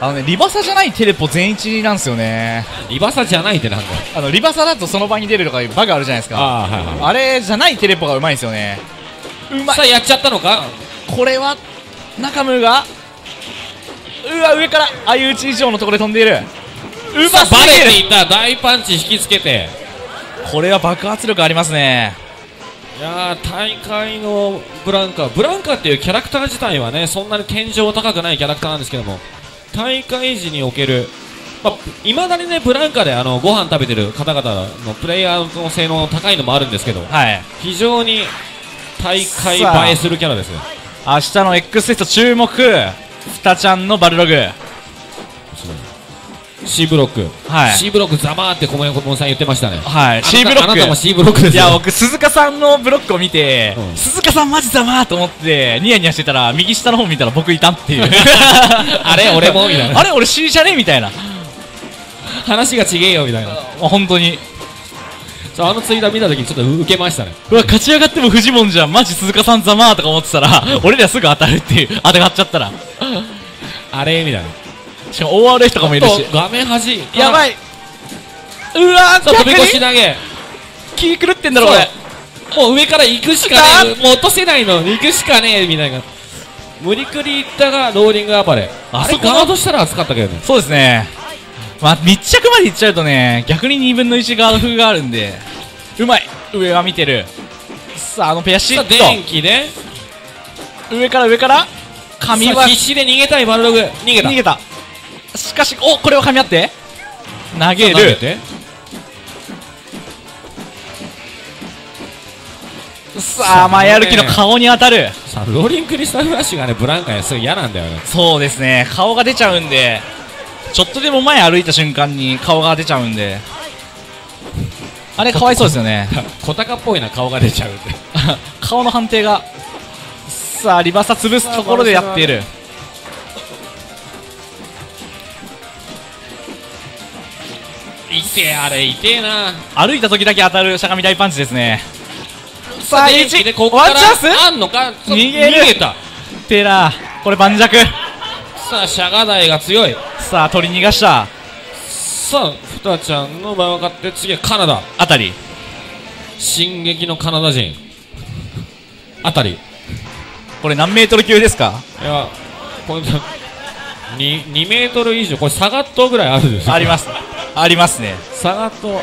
あのね、リバサじゃないテレポ全一なんですよね。リバサじゃないってなんだ。あのリバサだとその場に出るとかいうバグあるじゃないですか。 あ,、はいはい、あれじゃないテレポがうまいんですよね。うまい。さあやっちゃったのかこれは。中村がうわ上から相打ち以上のところで飛んでいる。うまさバレていた大パンチ引きつけて。これは爆発力ありますね。いやー大会のブランカブランカっていうキャラクター自体はねそんなに天井高くないキャラクターなんですけども、大会時における、まあ、未だにねブランカであのご飯食べてる方々のプレイヤーの性能高いのもあるんですけど、はい、非常に大会映えするキャラですね。明日の エックスイーエスティー 注目、ふたちゃんのバルログ C ブロック、はい、C ブロックざまーって小宮子さん言ってましたね、はい、C ブロック。あなたも C ブロックですよ。いや僕鈴鹿さんのブロックを見て、うん、鈴鹿さんマジざまーと思ってニヤニヤしてたら右下の方見たら僕いたっていうあれ俺もみたいなあれ俺 C じゃねみたいな話がちげえよみたいな。本当にあのツイート見たときちょっとウケましたね。うわ勝ち上がってもフジモンじゃんマジ鈴鹿さんざまーとか思ってたら俺らすぐ当たるっていう当てがっちゃったらあれみたいな。しかも オーアールエフ とかもいるし画面端やばい。うわー飛び越し投げ気狂ってんだろこれ。もう上から行くしかねえ、もう落とせないの行くしかねえみたいな。無理くりいったがローリングアパレ。あそこガードしたら熱かったけどね。そうですね、まあ、密着までいっちゃうとね逆ににぶんのいちガード風があるんでうまい。上は見てる。さああのペアシット電気ね上から上から紙は必死で逃げたいバルログ。逃げた逃げた。しかし、おこれをかみ合って投げる。投げてさあ前歩きの顔に当たる。さあローリングリスタフラッシュがねブランカやすごい嫌なんだよね。そうですね顔が出ちゃうんでちょっとでも前歩いた瞬間に顔が出ちゃうんであれかわいそうですよね小高っぽいな顔が出ちゃうんで顔の判定が。さあリバーサ潰すところでやっている。痛えあれ痛えな。歩いた時だけ当たるしゃがみ大パンチですね。さあいちここワンチャンスあんのか。逃げる逃げたテラーこれ盤石。さあしゃが台が強い。さあ取り逃がした。さあふたちゃんの場合分かって次はカナダあたり進撃のカナダ人あたりこれ何メートル級ですか。いやこれにメートル以上、これサガットぐらいあるでしょ。あります、ありますね。サガット。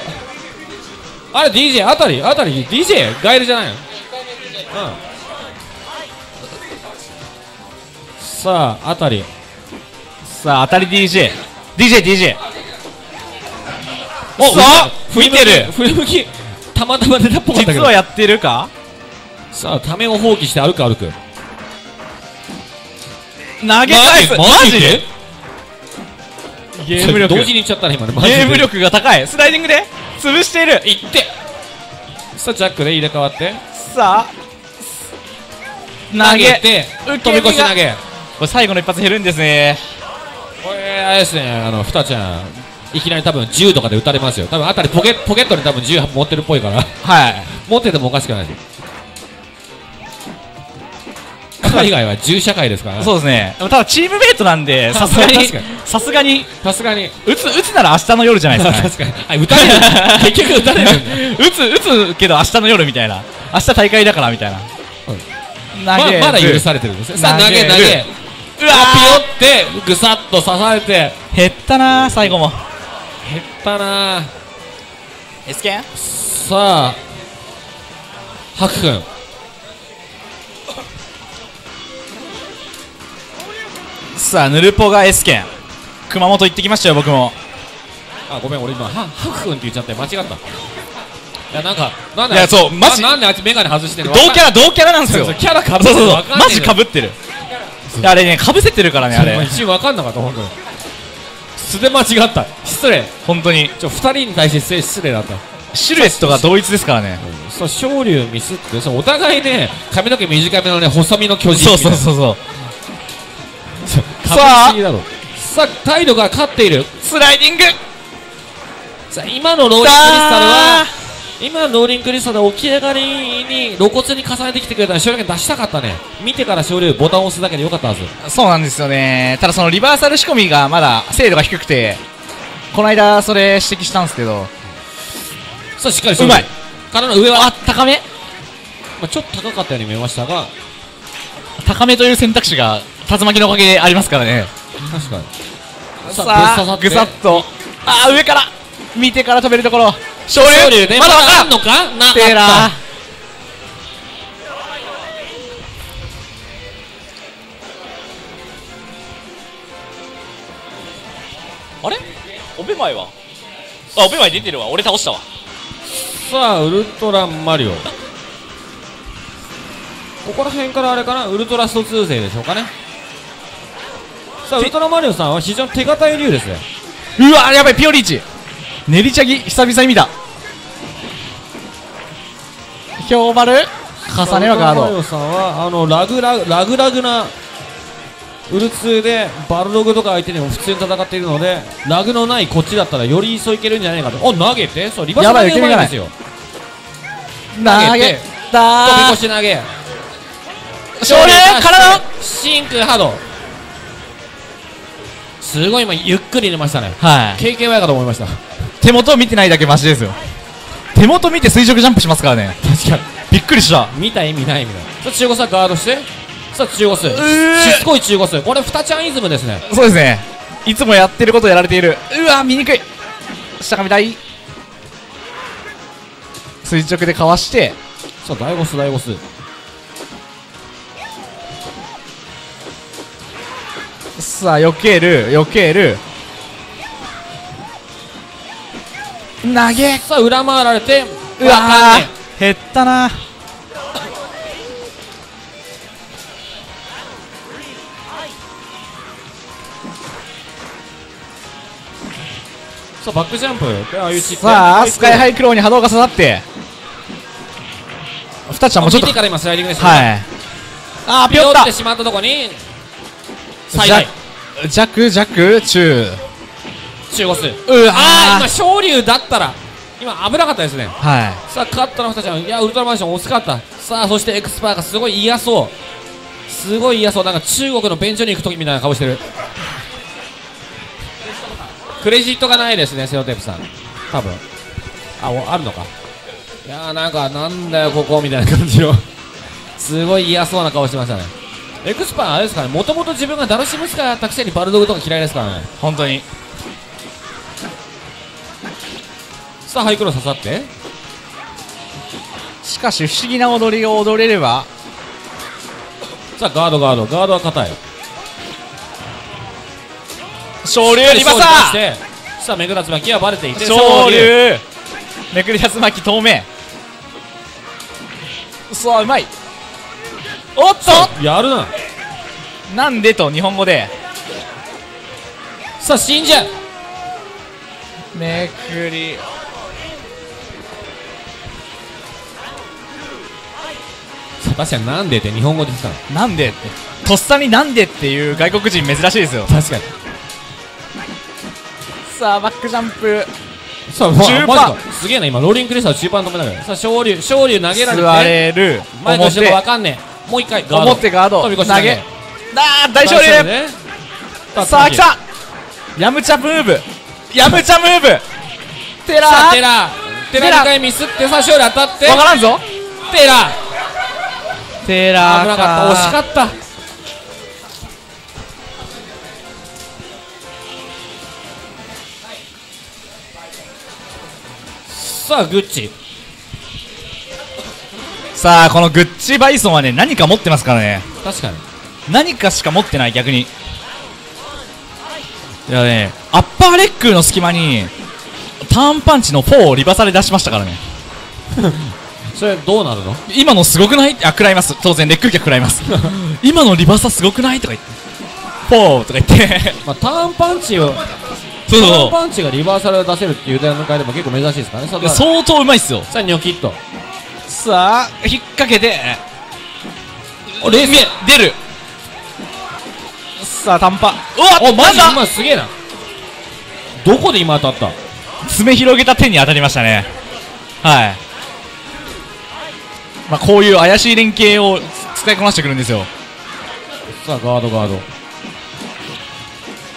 あれ ディージェー あたりあたり ディージェー ガエルじゃないの。うん。さああたり。さああたり ディージェー。ディージェー ディージェー。おさあ吹いてる。振り向きたまたま出たっぽかったけど。実はやってるか。さあためを放棄して歩く歩く。投げ返す。マジでゲーム力同時にいっちゃったね今ね。ゲーム力が高い。スライディングで潰している。いってさあジャックで入れ替わってさあ投げて飛び越し投げ。これ最後の一発減るんですね。これあれですね、あのふたちゃんいきなり多分銃とかで撃たれますよ。多分あたりポケポケットに多分銃持ってるっぽいからはい持っててもおかしくないです。海外は銃社会ですから、ね、そうですね。ただチームメイトなんでさすがにさすがにさすがに打つ打つなら明日の夜じゃないですか、ね、確かに打たれる結局打たれる打つ打つけど明日の夜みたいな、明日大会だからみたいな、はい、投げま, まだ許されてるんですよ。さあ投げ投げうわーピヨってぐさっと刺されて減ったなー。最後も減ったなー。 S剣さあハク君さあヌルポが S 県熊本行ってきましたよ。僕もあごめん俺今ハク君って言っちゃって間違った。いやなんかなんであっちメガネ外してるの。同キャラ同キャラなんですよ。キャラかぶってるマジかぶってる。あれねかぶせてるからね。あれ一瞬分かんなかった。本当に素で間違った。失礼本当にちょふたりに対して失礼だった。シルエットが同一ですからね。そう昇龍ミスってお互いね髪の毛短めのね細身の巨人。そうそうそうそう。さあ態度が勝っている。スライディングさあ今のローリンクリスタルは今のローリンクリスタルは起き上がりに露骨に重ねてきてくれたら昇龍出したかったね。見てから昇龍ボタンを押すだけでよかったはず。そうなんですよね。ただそのリバーサル仕込みがまだ精度が低くてこの間それ指摘したんですけど。さあしっかりうまいからの上はあったかめ、まあ、ちょっと高かったように見えましたが高めという選択肢が竜巻のおかげありますからね。確かにさあぐさっとああ上から見てから飛べるところ昇龍まだあんのかなテーラーあれオベマイはあオベマイ出てるわ。俺倒したわ。さあウルトラマリオここら辺からあれかなウルトラストツー勢でしょうかね。さあウルトラマリオさんは非常に手堅い竜ですね。うわやばいピオリーチ練りチャギ久々に見た。ひょうばる重ねはガード。ウルトラマリオさんはあのラグラグラグラグなウルツーでバルログとか相手にも普通に戦っているのでラグのないこっちだったらより一層いけるんじゃないかと。お投げてそうリバーサルでうまいんですよ。投げた飛び越し投げ昇龍からの真空波動すごい今ゆっくり入れましたね。はい ケーケーワイ かと思いました。手元を見てないだけマシですよ。手元見て垂直ジャンプしますからね。確かにびっくりした。見た意味ない意味ない。さあ中腰はガードしてさあ中腰しつこい中腰これふたちゃんイズムですね。そうですねいつもやってることやられている。うわ見にくい下が見たい垂直でかわしてさあ大ボス大ボスさあ避ける避ける投げさあ裏回られてうわー減ったな。さあバックジャンプさあスカイハイクローに波動が刺さってふたちゃんもちょっと見てから今スライディングですね。はいあーピヨッてしまったとこにジャックジャック中中腰うわあ今昇龍だったら今危なかったですね。はいさあ勝ったのふたちゃんいやウルトラマンション惜しかった。さあそしてエクスパーがすごい嫌そうすごい嫌そうなんか中国の便所に行く時みたいな顔してる。クレジットがないですねセロテープさん多分ああるのかいやーなんかなんだよここみたいな感じのすごい嫌そうな顔してましたね。エクスパーあれですかね、もともと自分がダルシムスカやったくせにバルドグとか嫌いですからね、本当に。さあハイクロ刺さって、しかし不思議な踊りを踊れれば。さあガードガードガードは硬い。昇竜リバサー。さあめくり竜巻はバレていて、昇竜めくり竜巻透明。さあうまい。おっとやるな、なんでと日本語で。さあ死んじゃうめくり。確かになんでって日本語で言ってたの、なんでって、とっさになんでっていう外国人珍しいですよ。確かに。さあバックジャンプ、さあ中盤すげえな、今ローリングクリスタル中盤止めながら。さあ昇竜昇竜投げられて座れる、前と後ろわかんねえ。もう一回ガード、表ガード飛び越し投げ、あー大昇竜ね。さあ来たヤムチャムーブ、ヤムチャムーブテラーテラーテラーにかいミスって、さあ昇竜当たってわからんぞテラーテラー、危なかった、惜しかった。さあグッチ、さあこのグッチバイソンはね何か持ってますからね。確かに何かしか持ってない、逆に。いやね、アッパーレックの隙間にターンパンチのよんをリバーサで出しましたからね。それどうなるの、今のすごくない、あ食らいます当然レックキャ食らいます。今のリバーサすごくないとか言ってポーとか言って、まあ、ターンパンチをターンパンチがリバーサルを出せるっていう段階でも結構珍しいですからね。さ相当うまいっすよ。さあニョキッと、さあ引っ掛けてレース出る。さあ短パン、うわっマジ今すげえな、どこで今当たった、爪広げた手に当たりましたね。はい、まあこういう怪しい連携を使いこなしてくるんですよ。さあガードガード、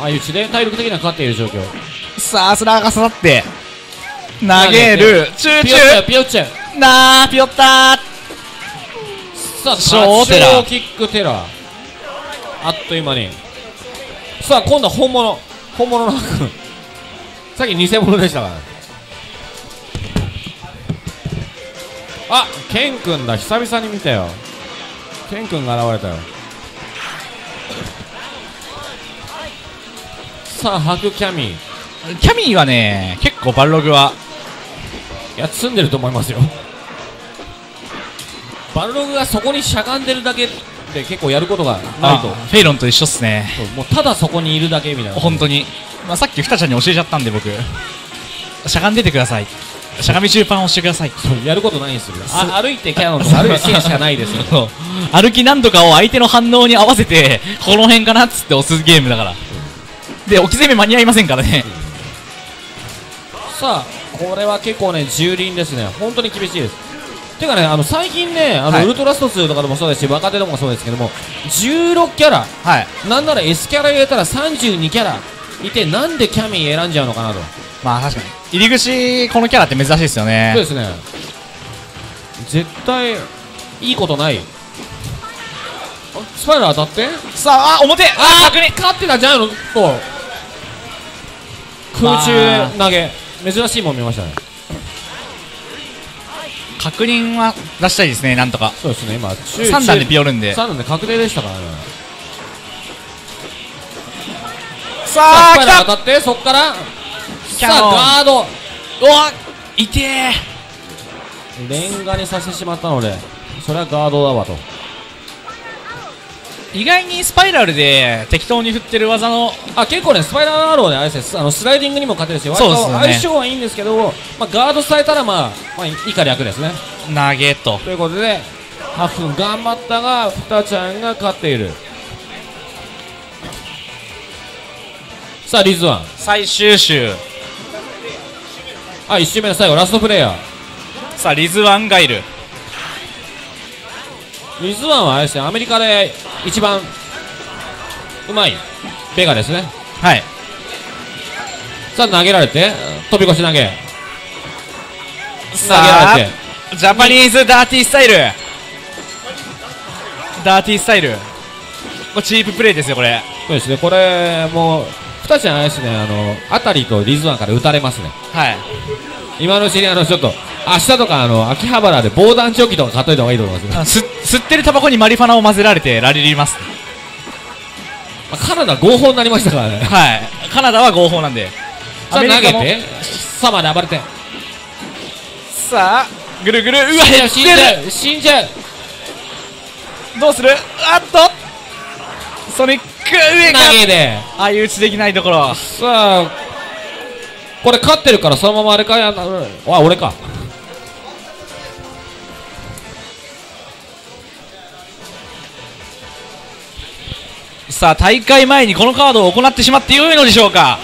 ああいう地で体力的には勝っている状況。さあスラーが刺さって投げるチューチューピヨッチュなーピヨッター。さあ小テラキックテラーあっという間に。さあ今度は本物、本物の白さっき偽物でしたから。あ、ケン君だ、久々に見たよ、ケン君が現れたよ。さあ白キャミー、キャミーはね結構バルログはいや詰んでると思いますよ。バルログがそこにしゃがんでるだけで結構やることがないと、フェイロンと一緒っすね。もうただそこにいるだけみたいな、本当に、まあ、さっきふたちゃんに教えちゃったんで、僕しゃがんでてください、しゃがみ中パンをしてください。やることないんですよ。歩いてキャノンとか歩いてしかないですよ。歩き何度かを相手の反応に合わせてこの辺かなっつって押すゲームだから、うん、で置き攻め間に合いませんからね、うん、さあこれは結構ね蹂躙ですね、本当に厳しいです。ていうかね、あの最近ね、あの、はい、ウルトラストツーとかでもそうですし若手でもそうですけども、じゅうろくキャラ、はい、なんなら S キャラ入れたらさんじゅうにキャラいて、なんでキャミー選んじゃうのかなと。まあ確かに入り口このキャラって珍しいですよね。そうですね、絶対いいことない。スパイラー当たって、さああ表、あ確認勝ってたんじゃないのと、空中投げ珍しいもん見ましたね。確認は出したいですね、なんとか。そうですね、今さん段でピヨるんで、さん段で確定でしたからね。さあスパイラー当たって、そこからさあガード、うわっいてえ、レンガにさせてしまったのでそれはガードだわと。意外にスパイラルで適当に振ってる技の、あ結構ねスパイラルアローであれです、あのスライディングにも勝てるし、ね、相性はいいんですけど、まあ、ガードされたらまあ、まあ、以下略ですね、投げと。ということでハフン頑張ったがふたちゃんが勝っている。さあリズワン最終周、あ、いち周目の最後ラストプレイヤー。さあリズワンがいる。リズワンはあれですね、アメリカで一番うまいベガですね。はい、さあ投げられて飛び越し投げ、さあ投げられてジャパニーズダーティースタイル、ダーティースタイルまあ、チーププレーですよこれ。そうですね、これもうふたつじゃないですね、あのあたりとリズワンから打たれますね。はい、今のうちにあのちょっと明日とかあの秋葉原で防弾チョキとか買っといた方がいいと思います、ね、す吸ってるタバコにマリファナを混ぜられてラリリます、まあ、カナダ合法になりましたからね。はい、カナダは合法なんで。さあ投げてサマーで暴れて、さあぐるぐる、うわっ死んじゃう死んじゃう、どうする、あっとソニック上か投げで相打ちできないところ。さあこれ勝ってるからそのままあれかやな、あ俺かさあ大会前にこのカードを行ってしまってよいのでしょうか。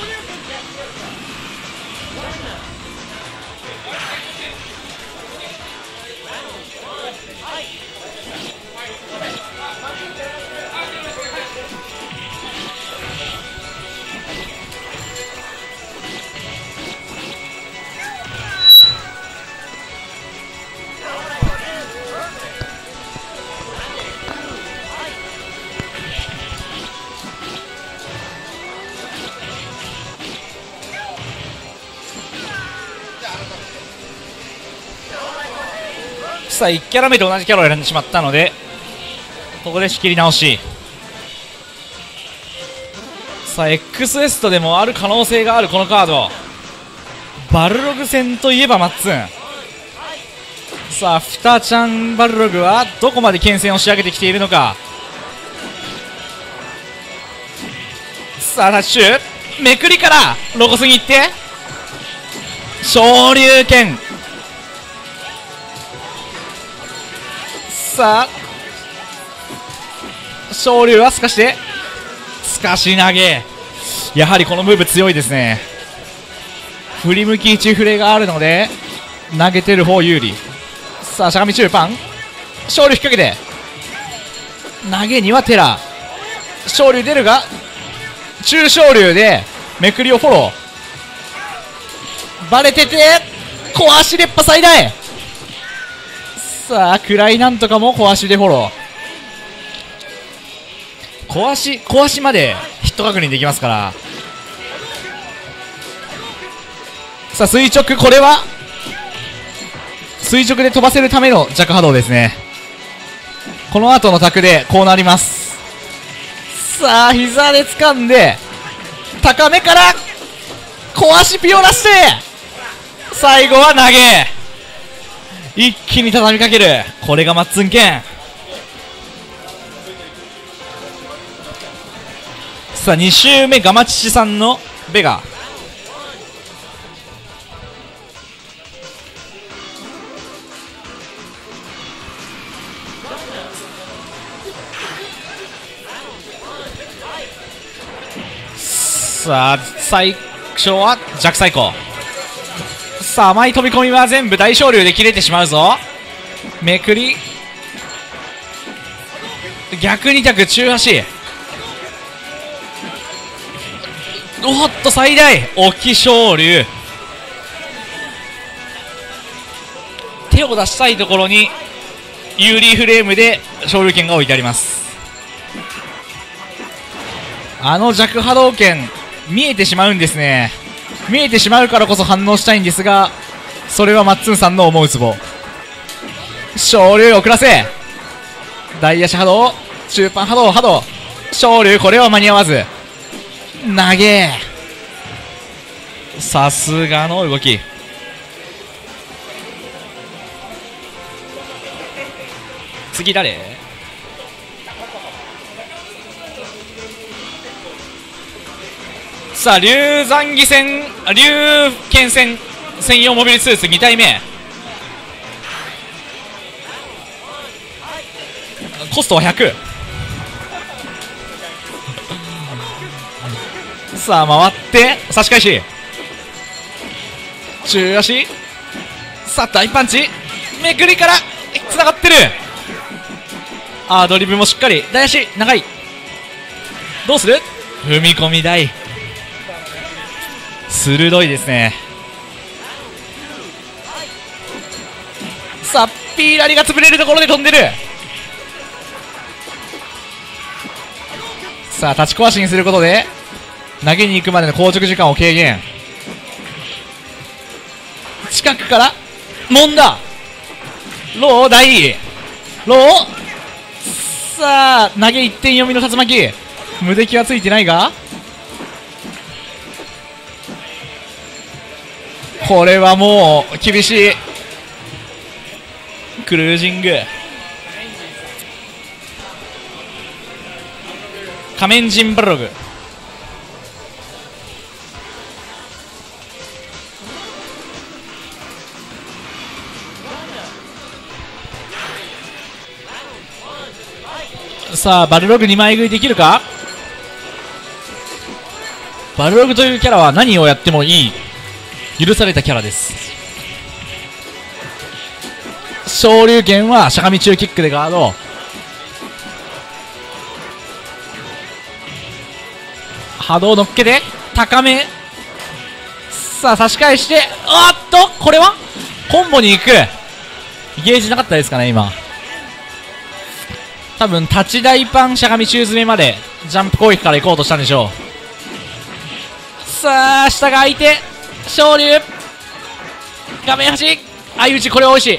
さあいちキャラ目と同じキャラを選んでしまったのでここで仕切り直し。さあ エックスイーエスティー でもある可能性があるこのカード、バルログ戦といえばマッツン。さあフタちゃんバルログはどこまで牽制を仕上げてきているのか。さあダッシュめくりからロコスに行って昇竜拳。さあ昇竜はすかしてすかし投げ、やはりこのムーブ強いですね。振り向きいちフレがあるので投げてる方有利。さあしゃがみ中パン昇竜引っ掛けて投げにはテラ昇竜出るが中昇竜でめくりをフォローバレてて小足連覇最大。さあ暗いなんとかも小足でフォロー、小足小足までヒット確認できますから。さあ垂直、これは垂直で飛ばせるための弱波動ですね。この後の卓でこうなります。さあ膝で掴んで高めから小足ピオラして最後は投げ、一気に畳みかける、これがマッツン剣。さあに周目ガマチシさんのベガ。さあ最初は弱最高。さあ甘い飛び込みは全部大昇竜で切れてしまうぞ。めくり逆に択中足、おっと最大大きい昇竜、手を出したいところに有利フレームで昇竜拳が置いてあります。あの弱波動拳見えてしまうんですね。見えてしまうからこそ反応したいんですが、それはマッツンさんの思うツボ。昇竜遅らせ大足波動中盤波動波動昇竜、これは間に合わず投げ、さすがの動き。次誰、さあ龍山儀戦龍剣戦専用モビルスーツに体目、コストはひゃく。さあ回って差し返し中足、さあ大パンチめくりからつながってる、アドリブもしっかり大足長い、どうする踏み込み台、鋭いですね。さあピーラリが潰れるところで飛んでる、さあ立ち壊しにすることで投げに行くまでの硬直時間を軽減。近くからもんだロー大ロー、さあ投げ いってん 読みの竜巻、無敵はついてないがこれはもう厳しい。クルージング仮面人ブログ、さあバルログにまい食いできるか。バルログというキャラは何をやってもいい許されたキャラです。昇竜拳はしゃがみ中キックでガード、波動乗っけて高め、さあ差し返して、あっとこれはコンボに行くゲージなかったですかね。今多分立ち台パンしゃがみ中詰めまでジャンプ攻撃から行こうとしたんでしょう。さあ下が空いて昇竜画面端相打ち、これは美味しい。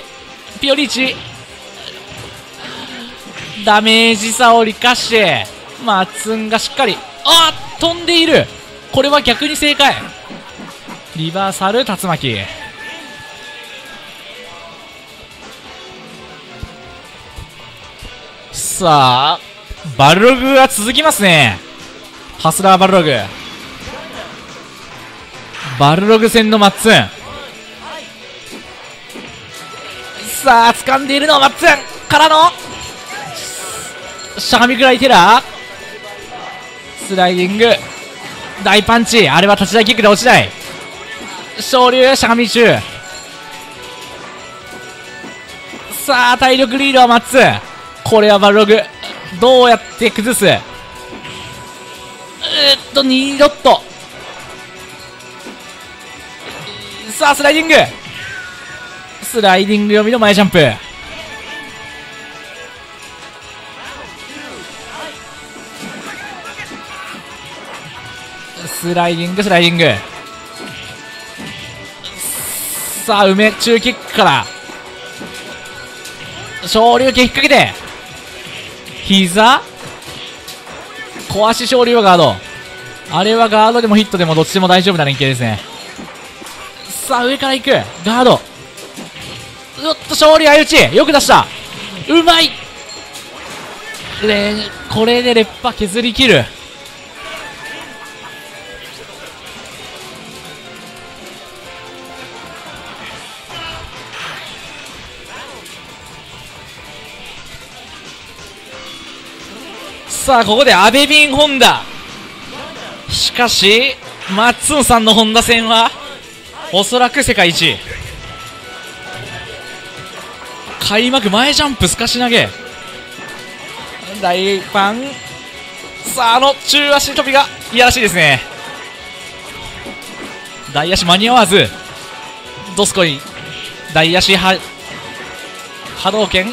ピオリーチダメージ差を生かしてマツンがしっかり、あっ飛んでいる、これは逆に正解。リバーサル竜巻、さあバルログが続きますね。ハスラーバルログ、バルログ戦のマッツン、さあ掴んでいるのはマッツンからのしゃがみくらいテラースライディング大パンチ、あれは立ち台キックで落ちない。昇竜しゃがみ中、さあ体力リードはマッツン、これはバルログどうやって崩す。うーっとにロット、さあスライディングスライディング読みの前ジャンプ、スライディングスライディング、さあ梅中キックから昇竜拳引っ掛けて膝小足、昇竜はガード、あれはガードでもヒットでもどっちでも大丈夫な連携ですね。さあ上から行くガード、うおっと昇竜相打ちよく出した、うまい、ね、これでレッパ削り切る。さあここでアベビンホンダ、しかしマッツンさんのホンダ戦はおそらく世界一。開幕前ジャンプ透かし投げ大パン、さああの中足飛びがいやらしいですね。大足間に合わずドスコイン大足は波動拳、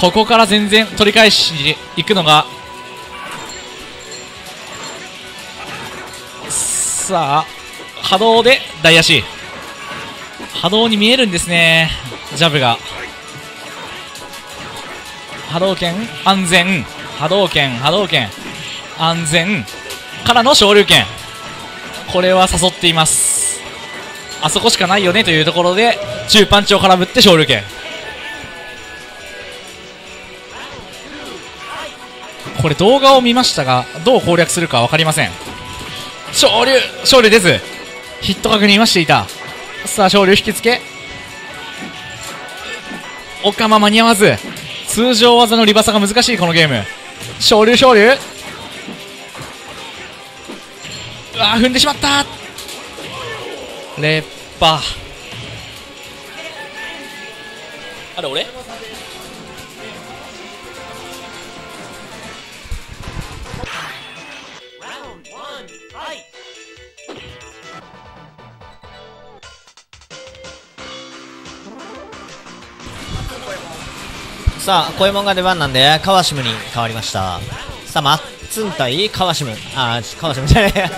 ここから全然取り返しに行くのが、さあ波動で台足、波動に見えるんですねジャブが、波動拳安全、波動拳波動拳安全からの昇竜拳、これは誘っています。あそこしかないよねというところで中パンチを空振って昇竜拳、これ動画を見ましたがどう攻略するか分かりません。昇竜昇竜出ずヒット確認はしていた。さあ昇竜引きつけオカマ間に合わず、通常技のリバサが難しいこのゲーム。昇竜昇竜、うわ踏んでしまった、レッパあれ俺さあ、コエモンが出番なんで、カワシムに変わりました。さあ、マッツン対川島、あー川島じゃねえや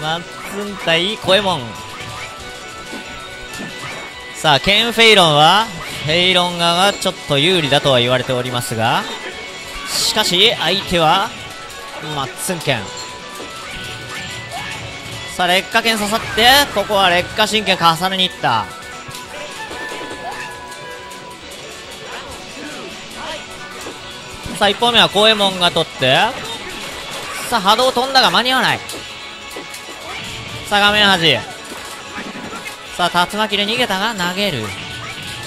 マッツン対コエモン。さあケン・フェイロンはフェイロン側がちょっと有利だとは言われておりますが、しかし相手はマッツンケン。さあ劣化剣刺さって、ここは劣化神経重ねにいった。さあいっぽんめはコエモンが取って、さあ波動飛んだが間に合わない。さあ画面端、さあ竜巻で逃げたが投げる。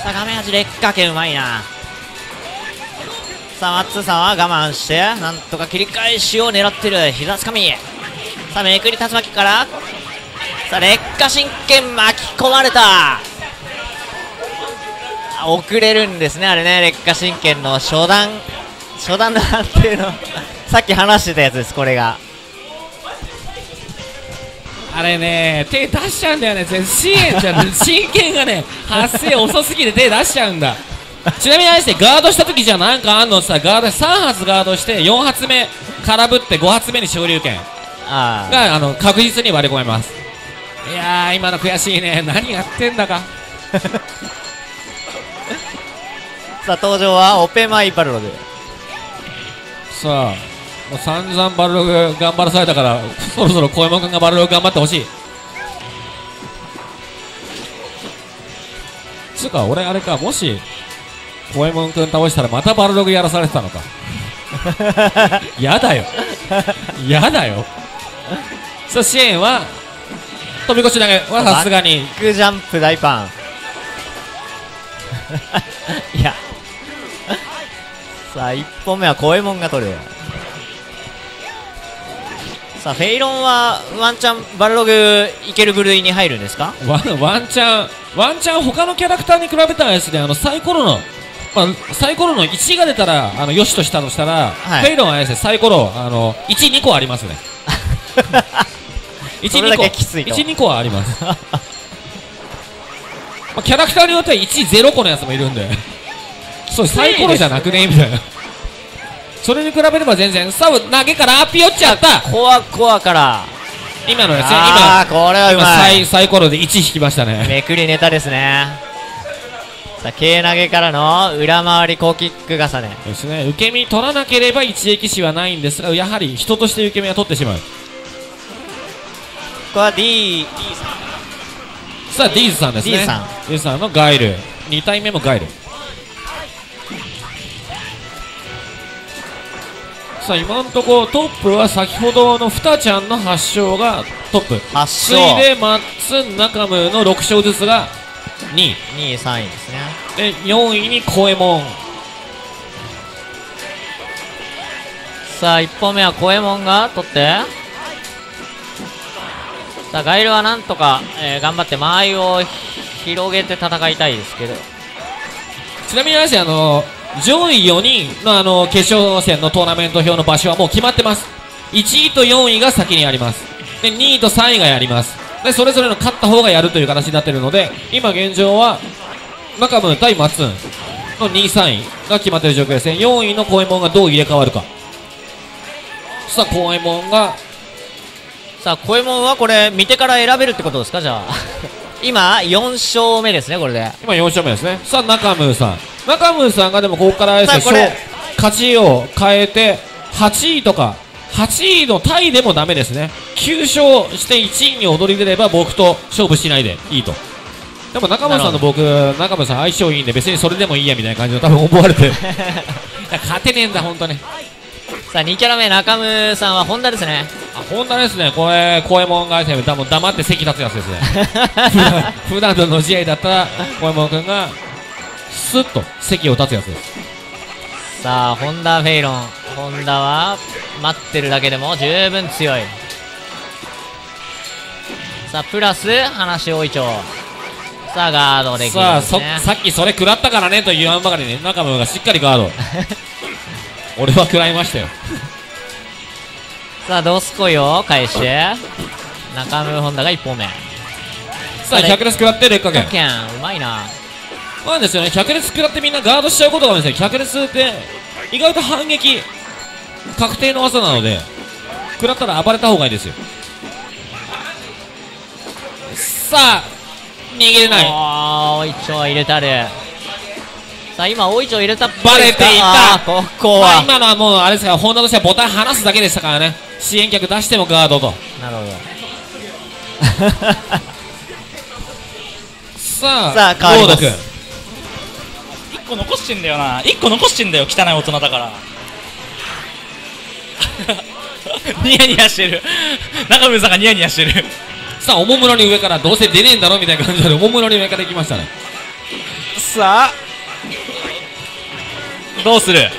さあ画面端劣化剣うまいな。さあマッツーさんは我慢してなんとか切り返しを狙ってる。膝つかみ、さあめくり竜巻から、さあ劣化神経巻き込まれた。遅れるんですねあれね、劣化神経の初段初段だっていうのさっき話してたやつです。これがあれね、手出しちゃうんだよね全身じゃ神経がね発生遅すぎて手出しちゃうんだちなみにあれしてガードした時じゃなんかあんのさ、ガードさん発ガードしてよん発目空振ってご発目に昇竜拳あがあの確実に割り込めます。いやー今の悔しいね、何やってんだかさあ登場はオペマイバルログ。さあもう散々バルログ頑張らされたからそろそろ小山君がバルログ頑張ってほしい。つうか俺あれか、もし小山君倒したらまたバルログやらされてたのかやだよやだよさあ支援は飛び越し投げはさすがにバックジャンプ大パンいやさあいっぽんめはコエモンが取る。さあフェイロンはワンチャンバルログいける部類に入るんですか。ワンチャンワンチャン他のキャラクターに比べたらですね、あのサイコロのまあ、サイコロのいちが出たらあのよしとしたとしたら、はい、フェイロンはサイコロあのいち、にこありますねいち、にこはありますまあキャラクターによってはいち、ゼロこのやつもいるんでそうサイコロじゃなくねみたいなそれに比べれば全然。さあ投げからピヨっちゃった、コアコアから今のやつね、今これはうまい、今サイ、サイコロでいち引きましたね。めくりネタですね。さあ軽投げからの裏回り小キック重ねですね。受け身取らなければ一撃死はないんですが、やはり人として受け身は取ってしまう。ここは D さん、さあ D さんですね。 D さん D さんのガイルに体目もガイル。さあ今のところトップは先ほどのふたちゃんのはっ勝がトップ、次いでマッツン中村のろく勝ずつがにい、にい、さんいですね。でよんいにコエモン。さあいっぽんめはコエモンが取って、さあガイルはなんとか、えー、頑張って間合いを広げて戦いたいですけど、ちなみに私あの上位よにんの、あの決勝戦のトーナメント表の場所はもう決まってます。いちいとよんいが先にあります。でにいとさんいがやります。でそれぞれの勝った方がやるという形になっているので、今現状は中村対松のにい、さんいが決まっている状況ですね。よんいのコエモンがどう入れ替わるか。さあコエモンがさあコエモンはこれ見てから選べるってことですか。じゃあ今よん勝目ですね、これで今よん勝目ですね。さあ中村さん中村さんがでもここからですね、これ勝ちを変えてはちいとかはちいのタイでもダメですね。きゅう勝していちいに躍り出れば僕と勝負しないでいいと。でも中村さんの僕、中村さん相性いいんで別にそれでもいいやみたいな感じの多分思われて勝てねえんだ本当に。さあにキャラ目中村さんは本田ですね。あ本田ですね。これコエモンが黙って席立つやつですね普段の試合だったらコエモン君がスッと席を立つやつです。さあ本田フェイロン、本田は待ってるだけでも十分強い。さあプラス花塩いちょう、さあガードできるんですね。さあそさっきそれ食らったからねと言わんばかりに中村がしっかりガード俺は食らいましたよさあドスコイを返して中村本田がいっぽんめ。さあひゃく列食らって劣化剣、うまいな。まあですよね、ひゃく列食らってみんなガードしちゃうことがあるんですよ。ひゃく列って意外と反撃確定の技なので食らったら暴れた方がいいですよ。さあ逃げれない。ああ大いちょう入れたる。さあ今大いちょう入れたバレていた。ここは、まあ、今のはもうあれですから、本田としてはボタン離すだけでしたからね。支援客出してもガードと。なるほどさあさあ川田君いっこ残してんだよな。いっこ残してんだよ、汚い大人だからニヤニヤしてる中村さんがニヤニヤしてるさあ、おもむろに上から、どうせ出ねえんだろみたいな感じでおもむろに上から行きましたね。さあどうする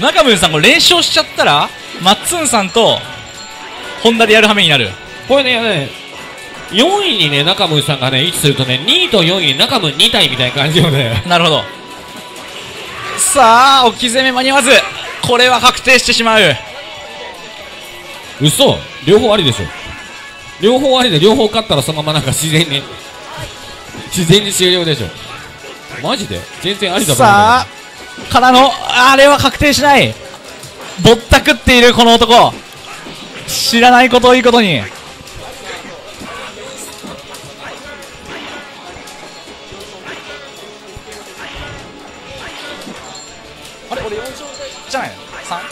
中村さん、これ連勝しちゃったらマッツンさんとホンダでやるはめになる。これね、よんいにね中村さんがね位置するとね、にいとよんいに中村に体みたいな感じよね。なるほど。さあ置き攻め間に合わず、これは確定してしまう。嘘、両方ありでしょ。両方ありで両方勝ったらそのままなんか自然に自然に終了でしょ。マジで全然ありだと思う。さあからのあれは確定しない。ぼったくっているこの男、知らないことをいいことに。あれ俺よん勝じゃないの さん?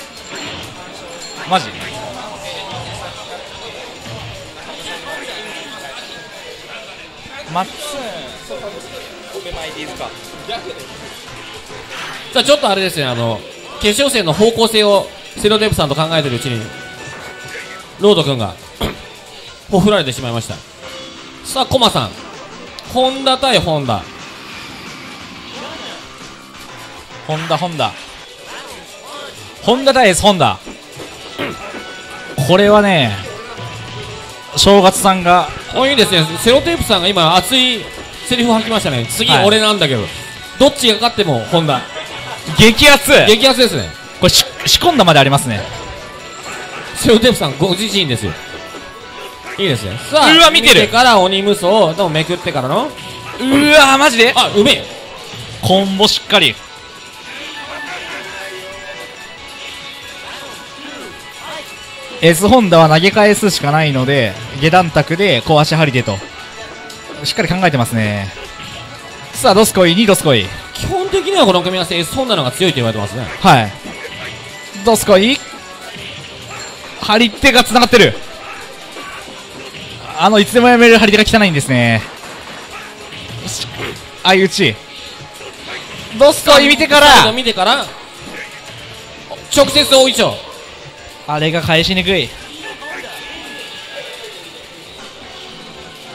マジマッツンさあちょっとあれですね、あの決勝戦の方向性をセロデープさんと考えてるうちにロード君がほふられてしまいました。さあコマさん、本田対本田本田本田本田対 S 本田。これはね正月さんがいいですね。セロテープさんが今熱いセリフを吐きましたね。次、はい、俺なんだけどどっちが勝っても本田。激アツ激アツですね。これ仕込んだまでありますね。セロテープさんご自身ですよ。いいですね。さあうわ見てる、見てから鬼無双をでもめくってからのうわマジであうめえコンボしっかり。S ホンダは投げ返すしかないので下段卓で小足張りでとしっかり考えてますね。さあドスコイにドスコイ、基本的にはこの組み合わせ S ホンダの方が強いと言われてますね。はい、ドスコイ張り手がつながってる。あのいつでもやめる張り手が汚いんですね。相打ちドスコイ見てから見てから直接大いちょう、あれが返しにくい。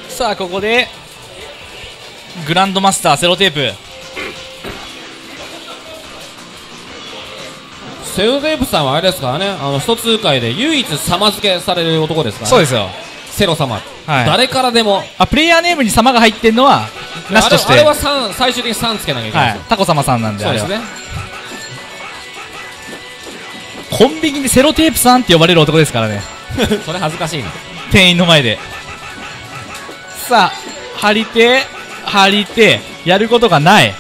さあここでグランドマスターセロテープ、セロテープさんはあれですからね、あの一通会で唯一様付けされる男ですから、ね、そうですよセロ様、はい、誰からでもあプレイヤーネームに様が入ってるのはなしとして、あれはさん最終的にさんつけなきゃいけないんですよ、はい、タコ様さんなんで。そうですね、コンビニでセロテープさんって呼ばれる男ですからねそれ恥ずかしいな店員の前で。さあ張り手張り手やることがない。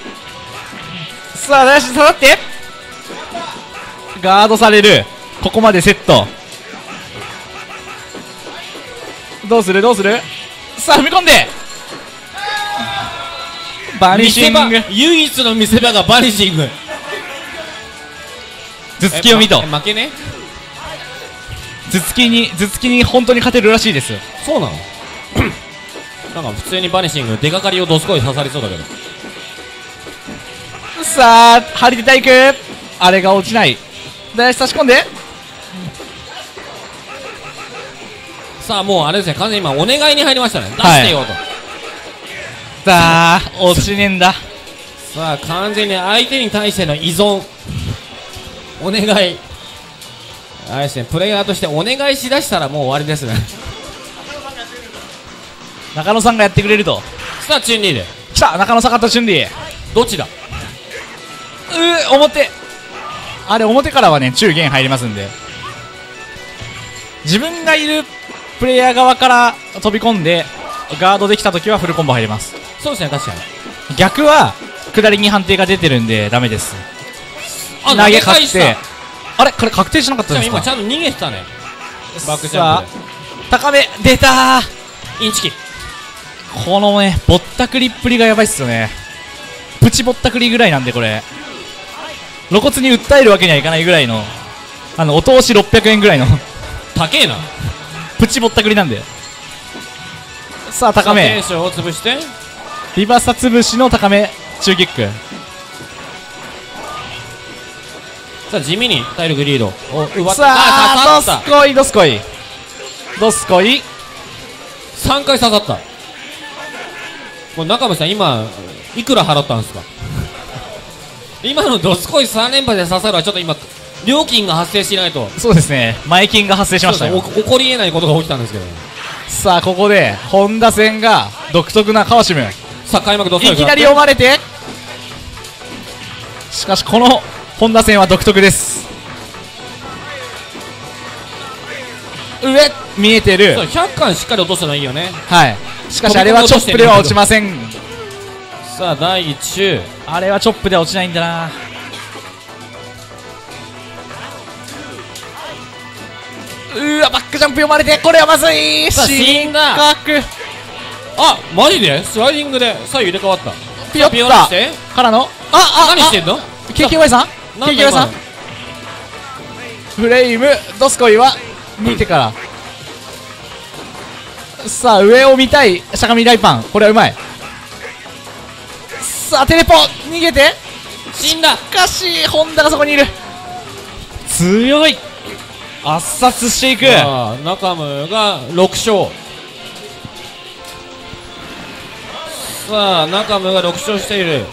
さあ出して下がってガードされる。ここまでセットどうするどうする。さあ踏み込んでバニシング、唯一の見せ場がバニシング。頭突きを見と負けね。頭突きに頭突きに本当に勝てるらしいですよ。そうなのなんか普通にバニシング出かかりをどすこい刺されそうだけど。さあ張り手対空、あれが落ちない。大足差し込んで、さあもうあれですね、完全に今お願いに入りましたね、出してよと、はい、さあ落ちねえんださあ完全に相手に対しての依存、お願いあれですね、プレイヤーとしてお願いしだしたらもう終わりですね中野さんがやってくれると。さあチュンリーで来た、中野さんとチュンリーどっちだ。うー表あれ表からはね中元入りますんで、自分がいるプレイヤー側から飛び込んでガードできた時はフルコンボ入ります。そうですね確かに、逆は下りに判定が出てるんでダメです。投げ返してあれこれ確定しなかったですか。今ちゃんと逃げてたね。バックジャンプで高め出たー。インチキ。このねぼったくりっぷりがやばいっすよね。プチぼったくりぐらいなんで、これ露骨に訴えるわけにはいかないぐらいの、あのお通しろっぴゃくえんぐらいの高えなプチぼったくりなんで。さあ高めを潰してリバーサ潰しの高め中キック。さあ地味に体力リードを奪った。さあドスコイドスコイドスコイさんかい刺さった。もう中村さん今いくら払ったんですか今のドスコイさんれんぱで刺さるはちょっと今料金が発生しないと。そうですね、前金が発生しましたよ。起こりえないことが起きたんですけど。さあここで本田戦が独特なカワシム。さあ開幕ドスコイいきなり読まれて、しかしこの本田戦は独特です。上見えてるひゃっかんしっかり落としたのいいよね。はい、しかしあれはチョップでは落ちません。さあだいいち周、あれはチョップでは落ちないんだな。うわバックジャンプ読まれて、これはまずい失格。あマジでスライディングで左右入れ替わった。ピヨッタからのああ何してんの ケーケーワイ さん ケーケーワイ さんフレームドスコイは見てから、うん、さあ上を見たいしゃがみライパン、これはうまい。さあテレポ逃げて死んだ。しかし本田がそこにいる。強い圧殺していく。中村がろくしょう。さあ中村がろくしょうしている。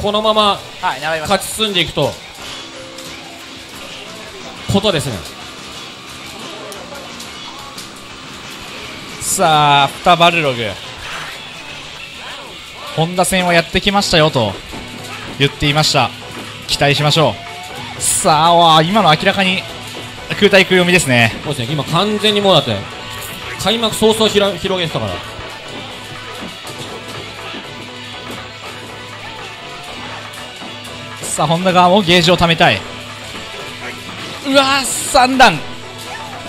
このまま勝ち進んでいくとことですね。さあフタバルログ本田戦はやってきましたよと言っていました。期待しましょう。さあ今の明らかに空対空読みですね。そうですね、今完全にもうだって開幕早々ひら広げてたから。さあ本田側もゲージを貯めたい。うわーさんだん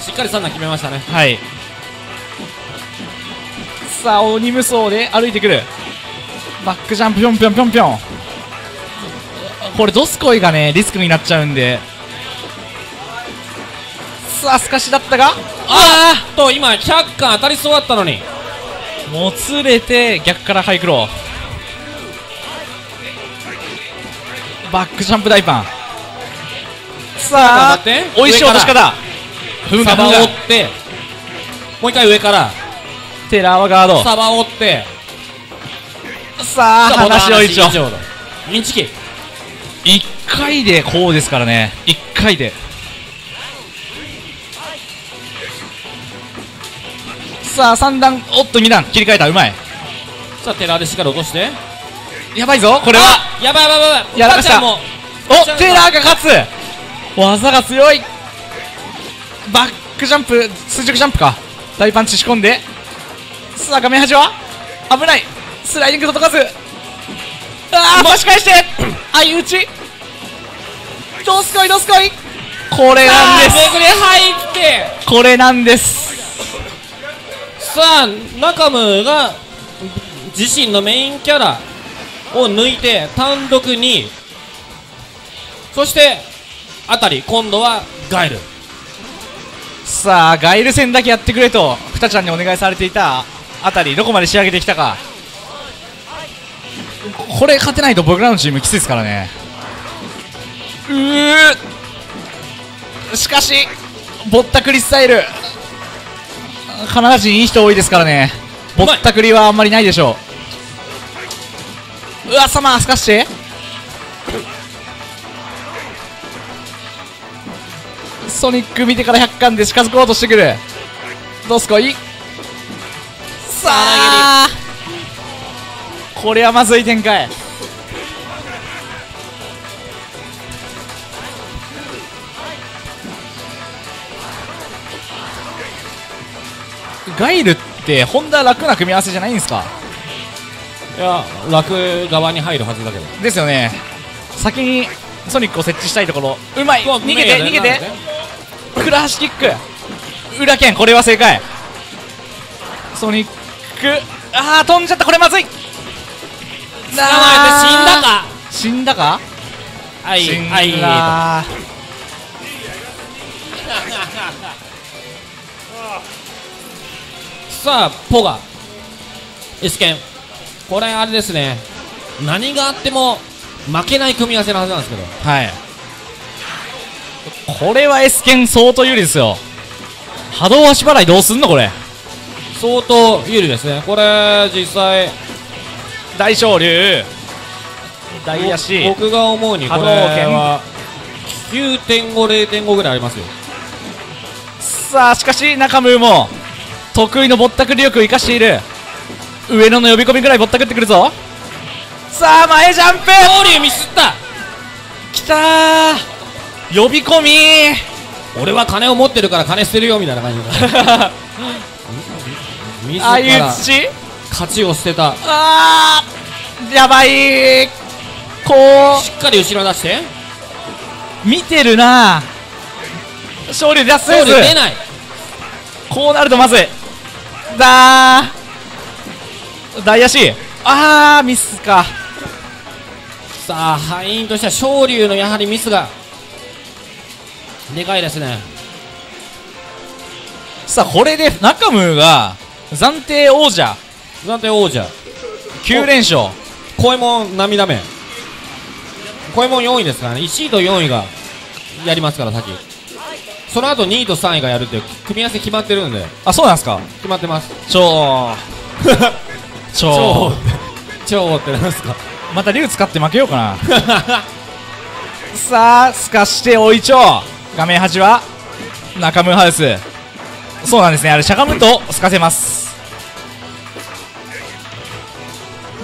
しっかりさんだん決めましたね。はい、さあ鬼無双で歩いてくるバックジャンプぴょんぴょんぴょんぴょん。これドスコイがねリスクになっちゃうんで。さあ透かしだったがあーっと今ひゃっかん当たりそうだったのにもつれて逆からハイクローバックジャンプ大パン。さあおいしい落とし方サバを追ってもう一回上からテラワガードサバを追って。さあ話しおいしょインチキいっかいでこうですからね。いっかいでさあさんだんおっとにだん切り替えたうまい。さあテラでしっかり落としてやばいぞこれは。やばいやばいやばいやらかした。おテーラーが勝つ技が強い。バックジャンプ垂直ジャンプか大パンチ仕込んで。さあ画面端は危ないスライディング届かず。ああ差し返して相打ちどすこいどすこいこれなんです。めぐり入ってこれなんです。さあ中村が自身のメインキャラを抜いて単独に、そしてあたり今度はガイル。さあガイル戦だけやってくれとふたちゃんにお願いされていたあたりどこまで仕上げてきたか。これ勝てないと僕らのチームきついですからね。うーしかしぼったくりスタイルカナダ人いい人多いですからね。ぼったくりはあんまりないでしょう。うわサマーすかしてソニック見てからひゃっかんで近づこうとしてくるどすこい。さあこれはまずい展開。ガイルってホンダ楽な組み合わせじゃないんですか。いや楽側に入るはずだけどですよね。先にソニックを設置したいところ。うまい、逃げて逃げて、倉橋キック、裏剣、これは正解。ソニック、ああ飛んじゃった、これまずい。死んだか死んだか、あいあいあい、さあポガ S 剣、これあれですね、何があっても負けない組み合わせのはずなんですけど、はい、これは S 剣相当有利ですよ。波動足払いどうすんの、これ相当有利ですね。これ実際大昇龍大足、僕が思うにこれは きゅうてんご、れいてんご ぐらいありますよ。さあしかし中村も得意のぼったくり力を生かしている。上野の呼び込みぐらいぼったくってくるぞ。さあ前ジャンプ、昇龍ミスった、きたー、呼び込みー、俺は金を持ってるから金捨てるよみたいな感じだ自らあゆち勝ちを捨てた。あーやばいー、こうしっかり後ろ出して見てるなー、昇龍出す、昇龍出ない、こうなるとまずいだー、大足、あーミスか。さあ敗因としては昇龍のやはりミスがでかいですね。さあこれで中村が暫定王者、暫定王者きゅうれんしょう、小右衛門涙目、小右衛門よんいですからね、いちいとよんいがやりますから、先その後にいとさんいがやるっていう組み合わせ決まってるんで。あ、そうなんですか、決まってます。超超超ってなんですか、また竜使って負けようかなさあすかしておいちょう、画面端は中村ハウス、そうなんですね、あれしゃがむとすかせます。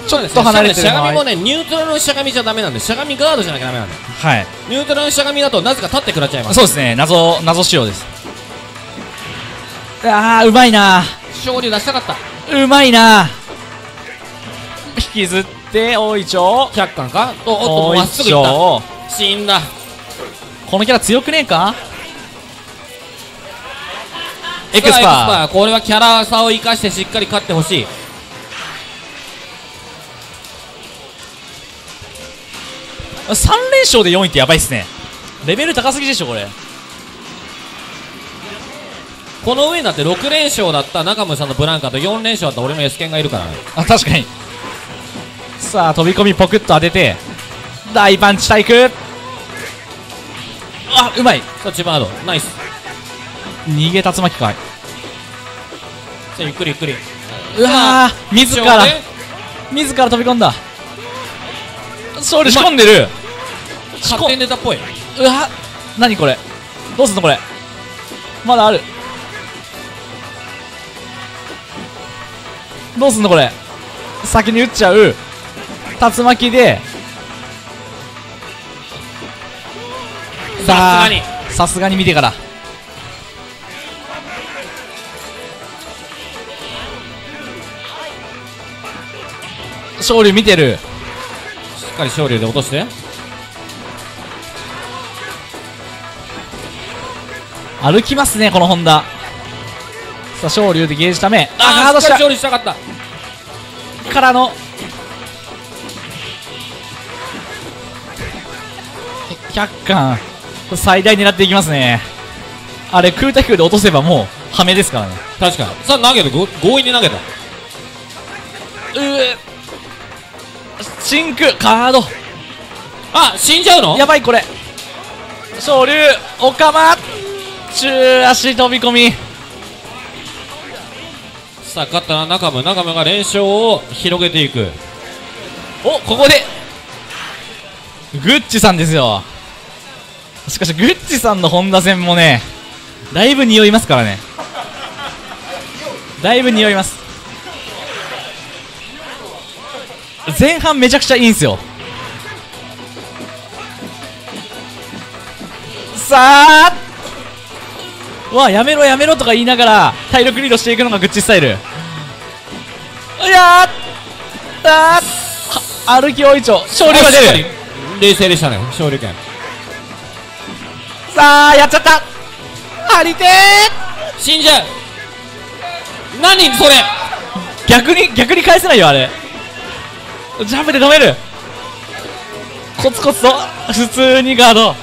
ちょっと離れてる、しゃがみもね、ニュートラルのしゃがみじゃダメなんで、しゃがみガードじゃなきゃダメなんで、はい、ニュートラルのしゃがみだとなぜか立ってくらっちゃいます。そうですね、謎謎仕様です。ああうまいな、昇龍出したかった、うまいな、引きずって大いちょうひゃっかんか、おっとまっすぐいった、死んだ、このキャラ強くねえか。エクスパー、これはキャラ差を生かしてしっかり勝ってほしい。さんれんしょうでよんいってやばいっすね、レベル高すぎでしょこれ。この上にだってろくれんしょうだった中村さんのブランカとよんれんしょうだった俺の S 剣がいるからね。あ確かに。さあ飛び込みポクッと当てて大パンチ対空、あうまい、さあチバードナイス、逃げ竜巻かい、ゆっくりゆっくり、うわー自ら自ら飛び込んだ、それ仕込んでる、勝手に出たっぽい。うわ何これ、どうすんのこれ、まだある、どうすんのこれ、先に打っちゃう、竜巻で、さあさすがに見てから、昇龍見てる、しっかり昇龍で落として、歩きますねこの本田。さあ昇龍でゲージため、あガードした、しっかり昇龍したかったからのひゃっかん最大狙っていきますね。あれ空対空で落とせばもうハメですからね。確かに。さあ投げる、強引に投げた、うえ真空カード、あ死んじゃうの、やばいこれ、昇龍おかま中足飛び込み、さあ勝ったな中村、中村が連勝を広げていく。おここでグッチさんですよ。しかしグッチさんの本田戦もねだいぶ匂いますからね、だいぶ匂います。前半めちゃくちゃいいんすよ。さあわやめろやめろとか言いながら体力リードしていくのがグッチスタイル。いやーあー歩きおいちょ、昇龍が出る、冷静でしたね、昇龍拳。さあやっちゃった。張り手死んじゃう。何それ、逆に逆に返せないよあれ。ジャンプで止める。コツコツと普通にガード。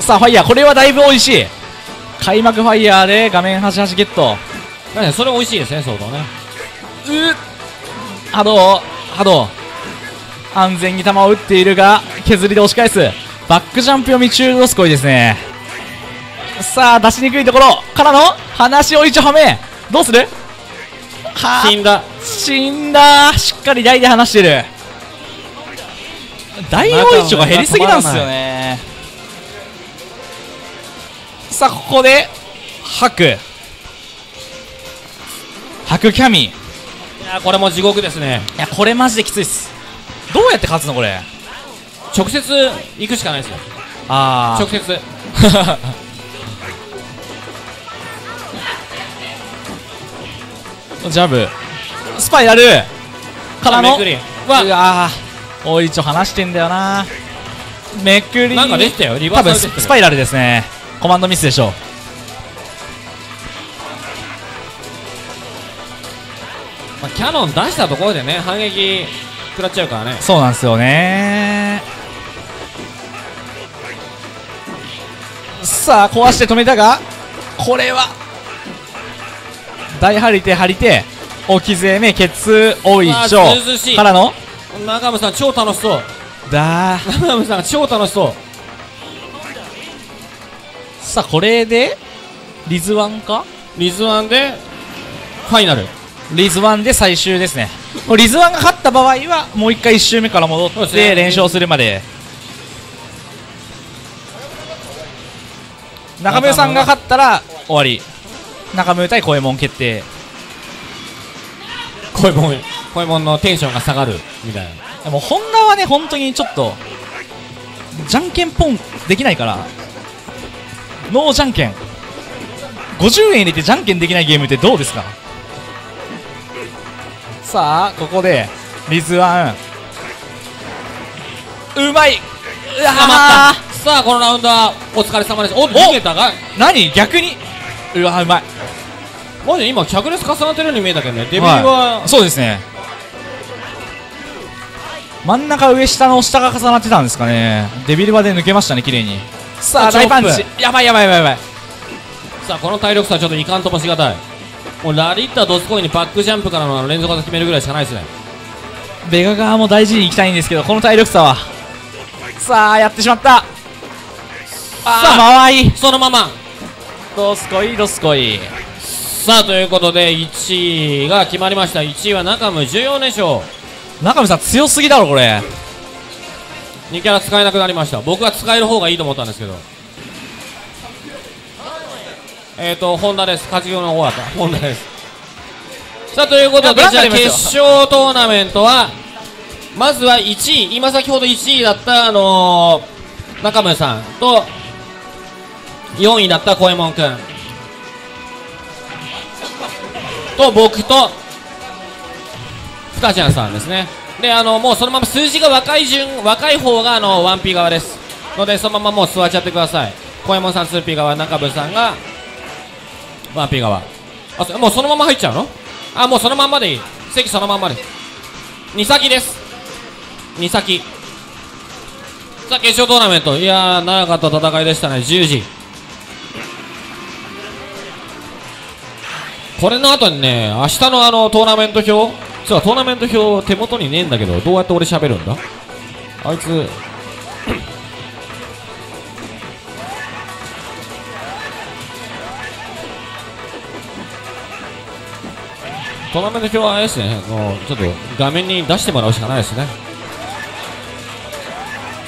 さあファイヤー、これはだいぶ美味しい。開幕ファイヤーで画面端端ゲット。それ美味しいですね相当ね。うっ、波動波動、安全に球を打っているが削りで押し返す。バックジャンプ読み中のすごいですね。さあ出しにくいところからの話を一応はめ、どうする。は死んだ死んだ。しっかり台で離してる。大王一応が減りすぎなんですよね。さあここで吐く吐くキャミ。いやこれも地獄ですね。いやこれマジできついっす。どうやって勝つのこれ。直接行くしかないですよ。ああ直接ジャブスパイラルからのうわー、おいちょ離してんだよな。めくりなんか出てたよ。リバーサル多分スパイラルですね。コマンドミスでしょう。まあ、キャノン出したところでね反撃食らっちゃうからね。そうなんですよね。さあ壊して止めたが、これは大張り手張り手置き攻めケツおいちょからの長野さん超楽しそうだー。長野さん超楽しそう。さあこれでリズワンか、リズワンでファイナル、リズワンで最終ですね。もうリズワンが勝った場合はもう一回いち周目から戻って連勝するまで。中村さんが勝ったら終わり。中村対コエモン決定。コエモンコエモンのテンションが下がるみたいな。でも本田はね本当にちょっとじゃんけんポンできないから、ノーじゃんけんごじゅうえん入れてじゃんけんできないゲームってどうですか。さあここでリズワンうまい。うわあさあこのラウンドはお疲れ様です。おっ逃げたが何逆にうわうまい。マジ今客列重なってるように見えたけどね。デビューは、はい、そうですね。真ん中上下の下が重なってたんですかね。デビルバで抜けましたね綺麗に。さあ大パンチやばいやばいやばいやばい。さあこの体力差はちょっといかんともしがたい。もうラリッタドスコインにバックジャンプからの連続技決めるぐらいしかないですね。ベガ側も大事にいきたいんですけどこの体力差は。さあやってしまった。あさあ間合いそのままドスコイドスコイ。さあということでいちいが決まりました。いちいは中村じゅうよん連勝。中村さん強すぎだろこれ。にキャラ使えなくなりました。僕は使える方がいいと思ったんですけど、えーとホンダです。勝ち業の方だったホンダです。さあということでじゃあ決勝トーナメントはまずはいちい、今先ほどいちいだったあのー、中村さんとよんいだった小右衛門くんと僕とふたちゃんさんですね。であのもうそのまま数字が若い順若い方があの ワンピー 側ですのでそのままもう座っちゃってください。小右衛門さん ツーピー 側、中村さんがワンピー側。あ、そもうそのまま入っちゃうの。あ、もうそのまんまでいい。席そのまんまで。に先です。に先。さあ、決勝トーナメント。いやー、長かった戦いでしたね。じゅうじ。これの後にね、明日のあの、トーナメント表。そう、トーナメント表手元にねえんだけど、どうやって俺喋るんだあいつ。トーナメント表はあれですね、もうちょっと画面に出してもらうしかないですね。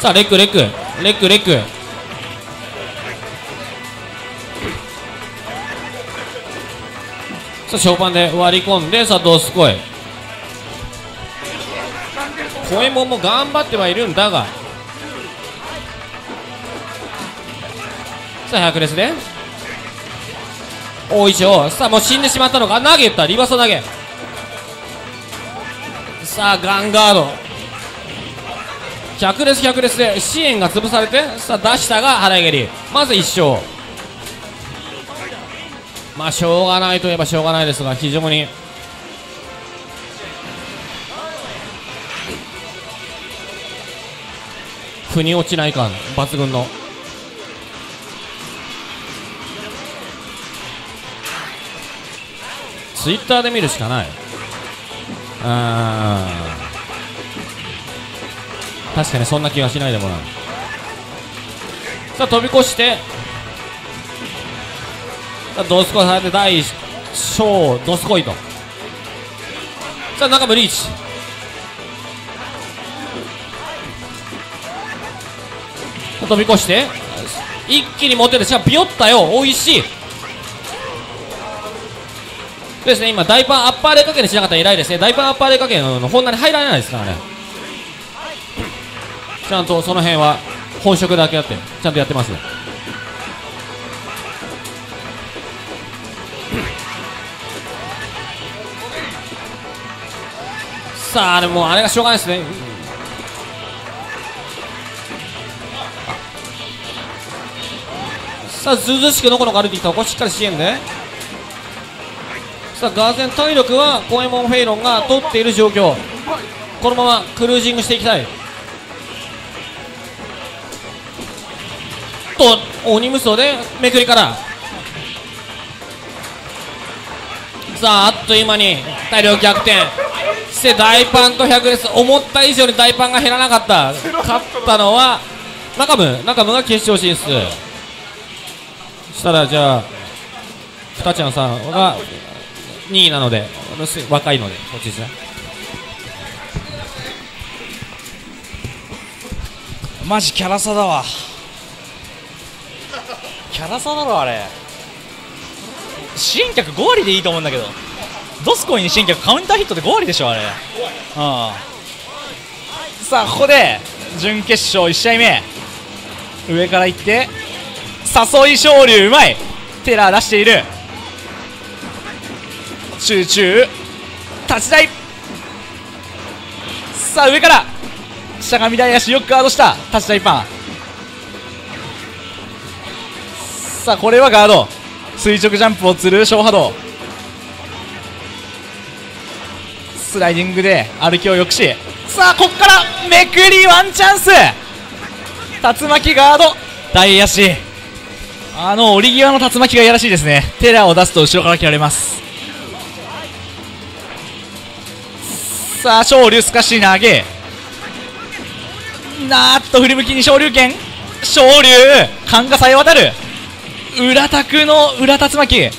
さあ、レック、レック、レック、レック。さあ、ショーパンで割り込んで、さあ、ドスコイ。コエモンも頑張ってはいるんだが。さあ、ヘアクレスで。おいしょ。さあ、もう死んでしまったのか。投げた、リバース投げ。さあガンガードひゃくです、ひゃくですで支援が潰されて、さあ出したが払い蹴り、まずいっ勝、まあしょうがないといえばしょうがないですが、非常に腑に落ちない感抜群のツイッターで見るしかない。うーん、確かにそんな気がしないでもない。さあ飛び越してドスコイされて第一章ドスコイと、さあ中もリーチ、飛び越して一気に持ってて、しかもビヨったよ、おいしいですね。今ダイパーアッパーレイ加減にしなかったら偉いですね。ダイパーアッパーレイ加減の本棚に入られないですからね。ちゃんとその辺は本職だけあってちゃんとやってます。さあでもあれがしょうがないですね。さあずうずうしくのこのこ歩いてきた、ここしっかり支援で、さあがぜん体力はコエモン・フェイロンが取っている状況、このままクルージングしていきたいと。鬼無双でめくりから、さああっという間に体力逆転して大パンとひゃくです。思った以上に大パンが減らなかった。勝ったのは中村、中村が決勝進出したら、じゃあふたちゃんさんがにいなので、若いのでこっちですね。マジキャラ差だわ、キャラ差だろあれ。支援客ご割でいいと思うんだけど、ドスコイに支援客カウンターヒットでご割でしょあれ。うん、さあここで準決勝いち試合目、上から行って誘い昇竜、うまいテラー出している、チューチュー立ち台、さあ上からしゃがみ台足よくガードした立ち台パン、さあこれはガード、垂直ジャンプをつる小波動、スライディングで歩きをよくし、さあここからめくりワンチャンス、竜巻ガード台足、あの折り際の竜巻がいやらしいですね。テラーを出すと後ろから切られます。さあ昇竜すかし投げ、なーっと振り向きに昇竜拳、昇竜勘がさえ渡る、裏卓の裏竜巻、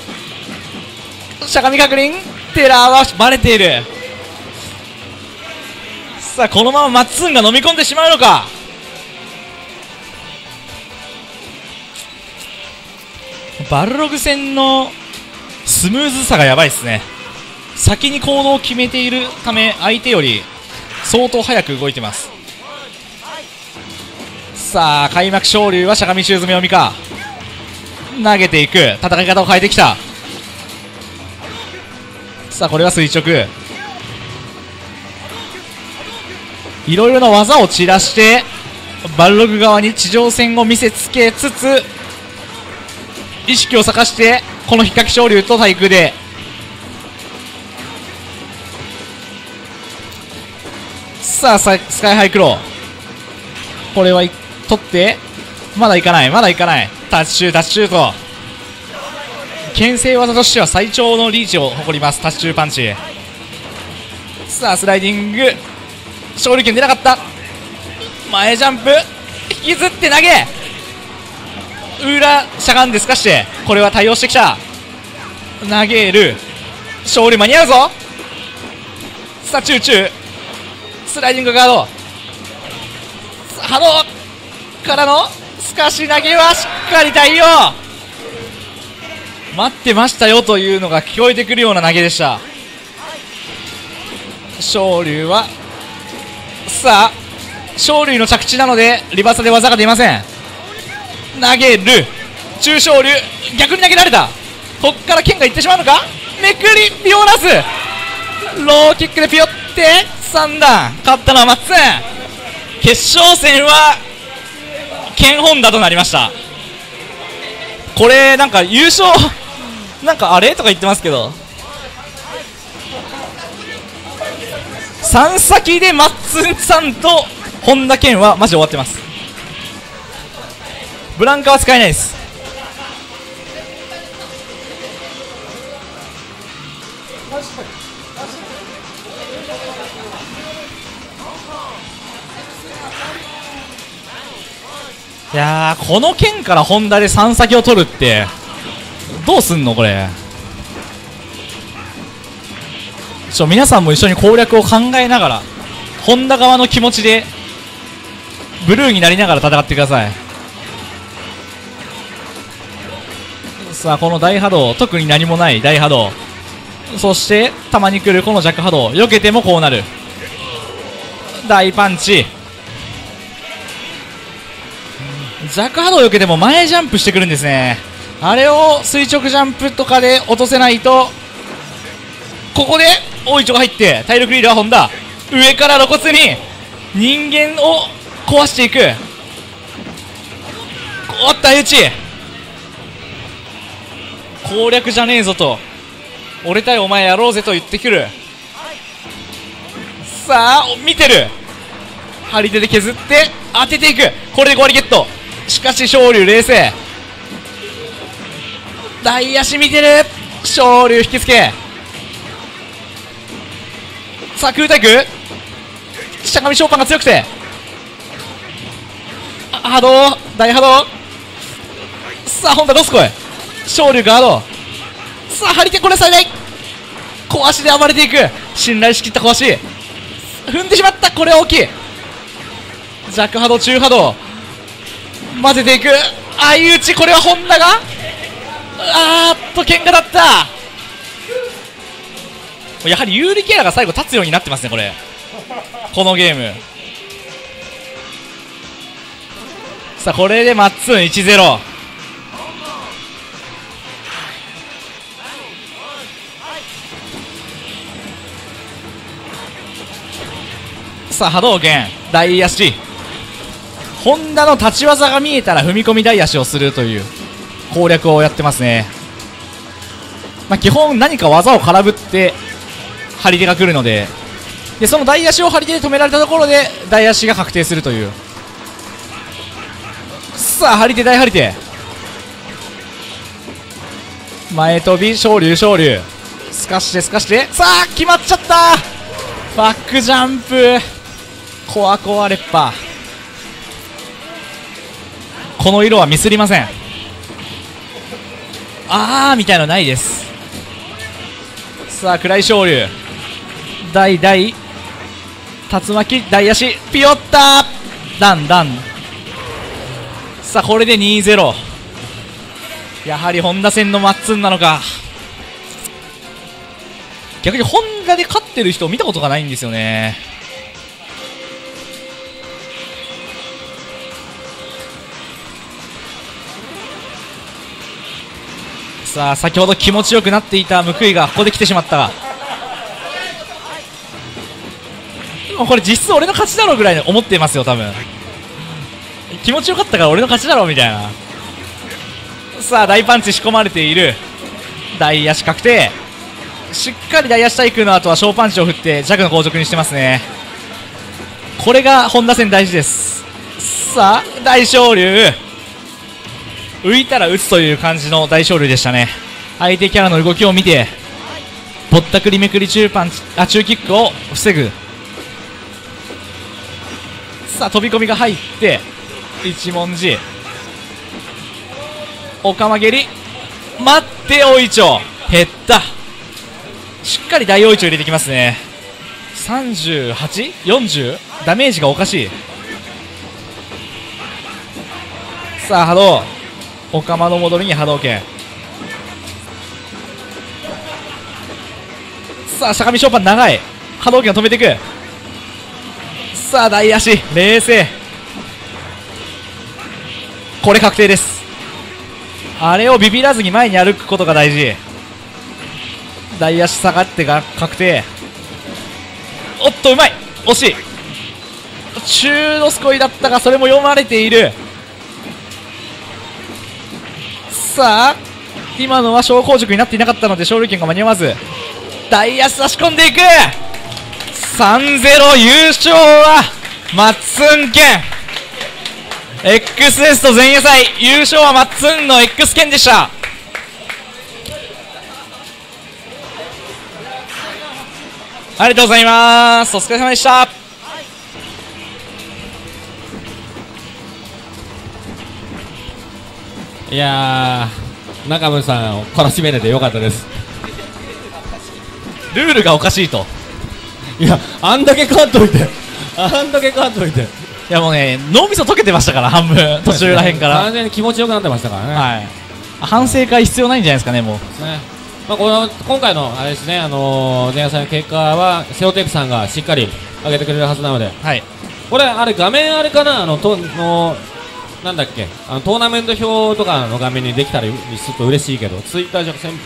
しゃがみ確認、テラーはバレている。さあこのままマッツンが飲み込んでしまうのか、バルログ戦のスムーズさがやばいですね。先に行動を決めているため相手より相当早く動いてます。さあ開幕昇竜はしゃがみ宙詰め読みか、投げていく、戦い方を変えてきた。さあこれは垂直、いろいろな技を散らしてバルログ側に地上戦を見せつけつつ、意識を逆してこの比較昇竜と対空で、さあスカイハイクロー、これは取ってまだいかない、まだいかない、タッチシュータッチシュート、牽制技としては最長のリーチを誇りますタッチシューパンチ。さあスライディング勝利権出なかった、前ジャンプ引きずって投げ、裏しゃがんですかして、これは対応してきた、投げる勝利間に合うぞ、さあチューチュースライディングガード、波動からのすかし投げはしっかり対応、待ってましたよというのが聞こえてくるような投げでした。昇竜はさあ昇竜の着地なのでリバーサで技が出ません、投げる中昇竜逆に投げられた、こっから剣がいってしまうのか、めくりピオラスローキックでピヨって、さんだ。勝ったのは松さん。決勝戦はケンホンダとなりました。これなんか優勝なんかあれとか言ってますけど、さん先で松さんと本田健はマジ終わってます。ブランカは使えないです。いやー、この剣から本田でさん先を取るってどうすんのこれ。ちょ、皆さんも一緒に攻略を考えながら本田側の気持ちでブルーになりながら戦ってください。さあ、この大波動、特に何もない大波動、そしてたまに来るこの弱波動、避けてもこうなる大パンチ。弱波動避けても前ジャンプしてくるんですね。あれを垂直ジャンプとかで落とせないと。ここで大一丁が入って体力リードは本田、上から露骨に人間を壊していく。おっと相打ち、攻略じゃねえぞと、俺対お前やろうぜと言ってくる。さあ見てる、張り手で削って当てていく。これでご割ゲット。しかし昇龍冷静、大足見てる、昇龍引きつけ。さあ空対空、下上昇パンが強くて、あ、波動、大波動。さあ本田ロスコイ、昇龍ガード。さあ張り手、これ最大、小足で暴れていく。信頼しきった小足踏んでしまった、これは大きい。弱波動、中波動、混ぜていく相打ち。これは本田が、あーっと喧嘩だった。やはり有利キャラが最後立つようになってますね、これ。このゲーム、さあこれでマッツン いちゼロ。 さあ波動拳大足、本田の立ち技が見えたら踏み込み台足をするという攻略をやってますね。まあ、基本何か技を空振って張り手が来るの で, でその台足を張り手で止められたところで台足が確定するという。さあ張り手、大張り手、前飛び、昇龍昇龍、すかしてすかして、さあ決まっちゃった。バックジャンプ、コアコアレッパー、この色はミスりません。あーみたいなのないです。さあ暗い昇龍、大大竜巻、大足ピヨッタダンダン。さあこれで にたいゼロ、 やはり本田戦のマッツンなのか。逆に本田で勝ってる人を見たことがないんですよね。さあ先ほど気持ちよくなっていた報いがここで来てしまった。もうこれ実質俺の勝ちだろうぐらい思ってますよ、多分。気持ちよかったから俺の勝ちだろうみたいな。さあ大パンチ仕込まれている、大足確定、しっかり大足対空の後は小パンチを振って弱の硬直にしてますね。これが本田戦大事です。さあ大昇龍、浮いたら打つという感じの大昇龍でしたね。相手キャラの動きを見てぼったくりめくり中パンチ、あ、中キックを防ぐ。さあ飛び込みが入って一文字、おかま蹴り、待って大いちょう減った。しっかり大大いちょう入れてきますね。 さんじゅうはち、よんじゅう ダメージがおかしい。さあ波動、おかまの戻りに波動拳。さあしゃがみショーパン長い、波動拳を止めていく。さあ大足冷静、これ確定です。あれをビビらずに前に歩くことが大事。大足下がってが確定。おっとうまい、惜しい。中のすこいだったがそれも読まれている。さあ今のは小攻塾になっていなかったので勝利権が間に合わず、大安差し込んでいく。 さんたいゼロ 優勝はマッツン剣。 エックスイースト 前夜祭優勝はマッツンの X 剣でした。ありがとうございます。お疲れ様でした。はい、いやー中村さんを懲らしめれてよかったです。ルールがおかしいと。いやあんだけ勝っといてあんだけ勝っといていやもうね脳みそ溶けてましたから半分途中らへんから完全に気持ちよくなってましたからね。はい、反省会必要ないんじゃないですかね。もうですね、まあこの今回のあれですね、あのー、前夜祭の結果はセオテープさんがしっかり上げてくれるはずなので、はい、これ、あれ画面あれかな、あのとのなんだっけ、あのトーナメント表とかの画面にできたらすると嬉しいけど、ツイッター上で全部、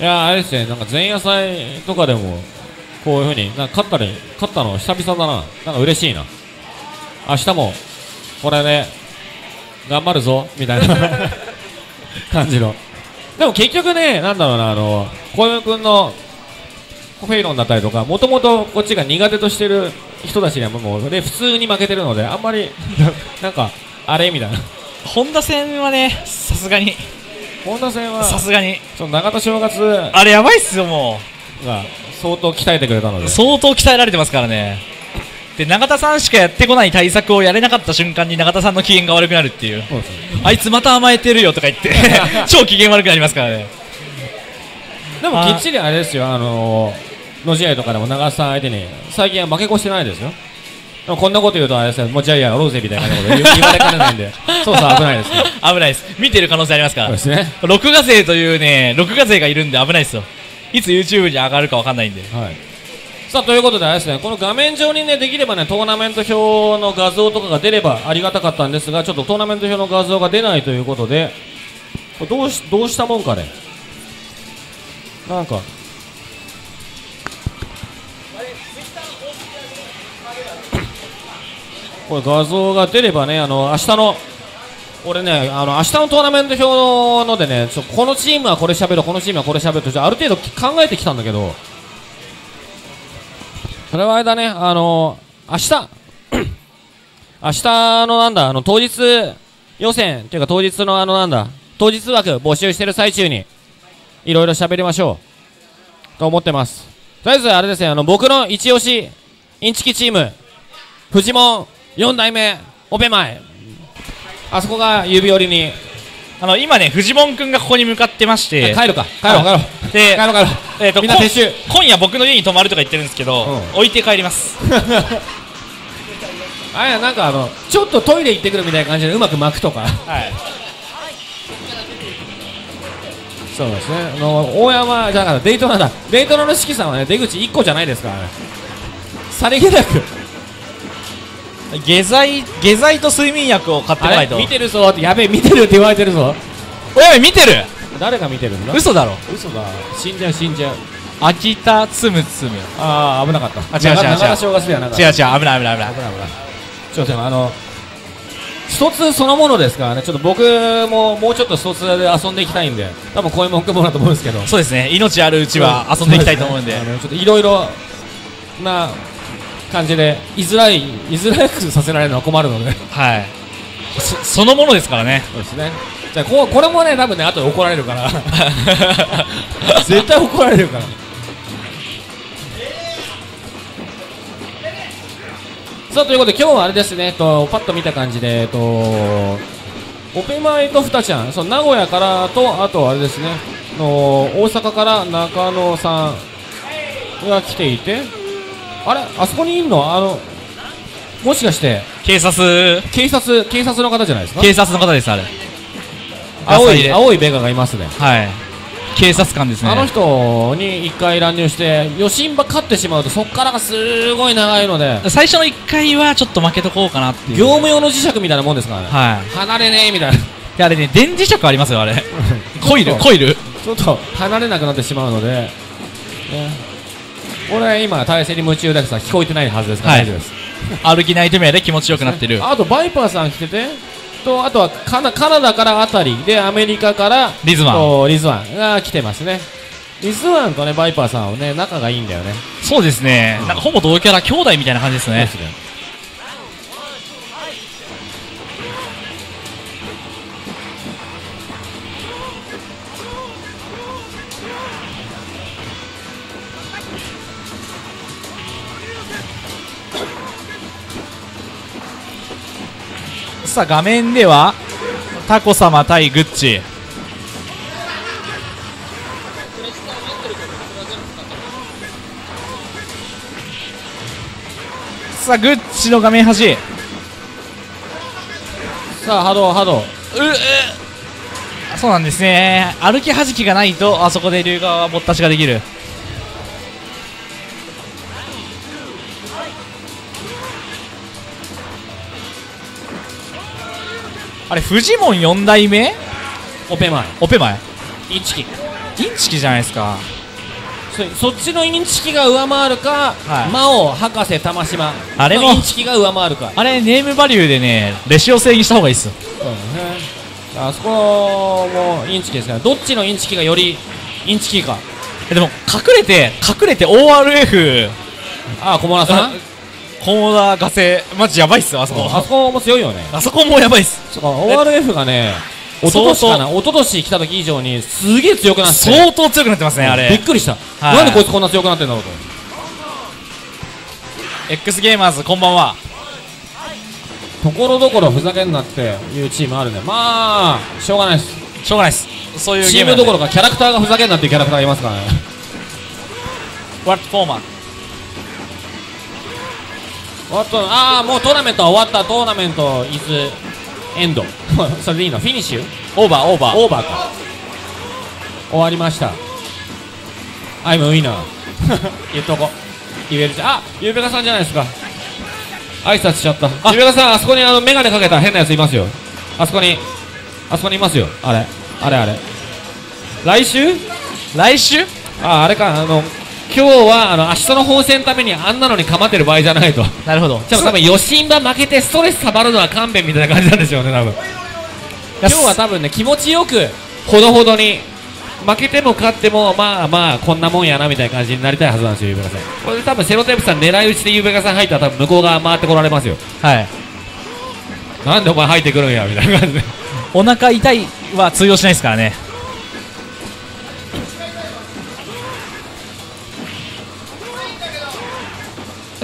いやあれですね、なんか前夜祭とかでもこういうふうになんか勝ったり勝ったの久々だな、なんか嬉しいな。明日もこれで頑張るぞみたいな感じの。でも結局ね、なんだろうな、あの小山君のフェイロンだったりとか、もともとこっちが苦手としてる人たちにはもうで普通に負けてるので、あんまりなんかあれみたいな。本田戦はね、さすがに。本田戦はさすがにその長田正月あれやばいっすよ、もうが相当鍛えてくれたので、相当鍛えられてますからね。で長田さんしかやってこない対策をやれなかった瞬間に長田さんの機嫌が悪くなるっていう、そうですね、あいつまた甘えてるよとか言って超機嫌悪くなりますからね。でもきっちりあれですよ、あのー、の試合とかでも長田さん相手に最近は負け越してないですよ。こんなこと言うとあれですよ、もうジャイアンやろうぜみたいなこと言われかねないんで、そうそう危ないですね。危ないです。見てる可能性ありますから。そうですね。録画勢というね、録画勢がいるんで危ないですよ。いつ ユーチューブ に上がるかわかんないんで。はい。さあということであれですね、この画面上にねできればねトーナメント表の画像とかが出ればありがたかったんですが、ちょっとトーナメント表の画像が出ないということで、どうしどうしたもんかね。なんか。これ画像が出ればね、あの明日の俺ね、あの明日のトーナメント表のでね、ちょこのチームはこれ喋る、このチームはこれ喋るとある程度考えてきたんだけど、それはあれだね、あの明日明日のなんだ、あの当日予選っていうか当日のあのなんだ、当日枠募集してる最中にいろいろ喋りましょうと思ってます。とりあえずあれですね、あの僕の一押しインチキチームフジモンよんだいめ、オペ前、あそこが指折りに、あの今ね、フジモン君がここに向かってまして、帰るか、帰ろう、帰ろう、で、帰ろう、帰ろう、えっと、みんな撤収、今夜、僕の家に泊まるとか言ってるんですけど、置いて帰ります。あれ、なんかあの、ちょっとトイレ行ってくるみたいな感じで、うまく巻くとか、はい、そうですね、あの大山、だからデイトナだ、デイトナの四季さんはね、出口いっこじゃないですからね、さりげなく。下剤、下剤と睡眠薬を買ってこないと。見てるぞって、やべえ見てるって言われてるぞ。おやべえ見てる。誰が見てるんだ。嘘だろ。嘘だ。死んじゃう死んじゃう。秋田つむつむ。ああ危なかった。あ違う違う違う。長田正月ではなかった。違う違う危ない危ない危ない危ない危ない。ちょっとあのストツそのものですからね。ちょっと僕ももうちょっとストツで遊んでいきたいんで、多分こういうもんくもだと思うんですけど。そうですね。命あるうちは遊んでいきたいと思うんで。ちょっといろいろな。感じで居づらい居づらくさせられるのは困るので、はい、そ, そのものですからね。そうですね。じゃあ こ, これもね多分ね後で怒られるから絶対怒られるから。さあということで今日はあれですねとパッと見た感じでとオペマイとふたちゃん、その名古屋からとあとあれですねの大阪から中野さんが来ていて。あれあそこにいんのあのもしかして警察警察警察の方じゃないですか。警察の方です。あれ青い青いベガがいますね。はい、警察官ですね。あの人に一回乱入して余震場勝ってしまうとそこからがすごい長いので、最初の一回はちょっと負けとこうかなっていう、業務用の磁石みたいなもんですからね。はい、離れねえみたいな。であれね、電磁石ありますよあれコイルコイルちょっと離れなくなってしまうので、ね、俺今体勢に夢中だけどさ、聞こえてないはずですから、はい、大丈夫です。歩きないと目で気持ちよくなってる。あとバイパーさん来ててと、あとはカナ、カナダからあたりで、アメリカからリズワン、リズワンが来てますね。リズワンとね、バイパーさんはね、仲がいいんだよね。そうですね、うん、なんかほぼ同キャラ兄弟みたいな感じですね。ですね。さあ画面ではタコ様対グッチ。さあグッチの画面端。さあ波動波動。うう、そうなんですね。歩きはじきがないとあそこで龍側はぼったしができる。あれフジモンよん代目オペマイオペマイインチキインチキじゃないですか。 そ, そっちのインチキが上回るか、はい、魔王博士玉島あれもインチキが上回るか。あれネームバリューでねレシオ制にした方がいいっす。そうですね、あそこもインチキですから、どっちのインチキがよりインチキか。でも隠れて隠れて オーアールエフ ああ小村さんコーナーガセマジやばいっすよ。あそこあそこも強いよね。あそこもやばいっす。そうか オーアールエフ がねおととしかな、おととし来た時以上にすげえ強くなって、相当強くなってますね。あれびっくりした、なんでこいつこんな強くなってんだろうと。 X ゲーマーズこんばんは。ところどころふざけんなっていうチームあるね。まあしょうがないっす、しょうがないっす。そういうゲームチームどころかキャラクターがふざけんなっていうキャラクターがいますからね。ワットフォーマーああもうトーナメントは終わった。トーナメントイズエンドそれでいいの。フィニッシュオーバーオーバーオーバーか、終わりました。アイムウィナー言っとこ言えるじゃん。あゆうべかさんじゃないですか、挨拶しちゃった。ゆうべかさんあそこにあのメガネかけた変なやついますよ。あそこにあそこにいますよ。あれあれあれ来週来週あああれか、あの今日はあの明日の本戦のためにあんなのに構ってる場合じゃないと。なるほど。じゃあ多分余震場負けてストレス溜まるのは勘弁みたいな感じなんでしょうね多分。今日は多分ね気持ちよくほどほどに負けても勝ってもまあまあこんなもんやなみたいな感じになりたいはずなんですよゆうべかさん。これで多分セロテープさん狙い撃ちでゆうべかさん入ったら多分向こう側回ってこられますよ。はい。なんでお前入ってくるんやみたいな感じで。お腹痛いは通用しないですからね。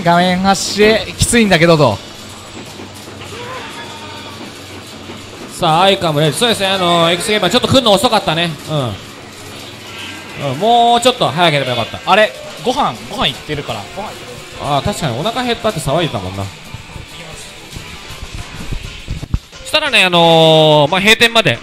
画面端できついんだけどと。さあアイカムレイ、そうですね、あの X ゲーマーちょっと来るの遅かったね。うん、うん、もうちょっと早ければよかった。あれご飯ご飯いってるから。ご飯ああ確かにお腹減ったって騒いでたもんな。したらねあのー、まあ閉店まで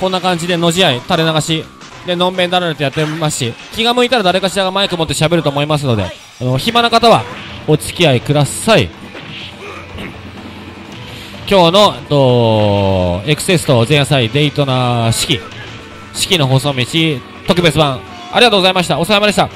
こんな感じでの試合垂れ流しでのんべんだられてやってますし、気が向いたら誰かしらがマイク持って喋ると思いますので、あの暇な方はお付き合いください。今日のと エックスイーエスティー 前夜祭デイトナー式式の細道特別版ありがとうございました。お疲れ様でした。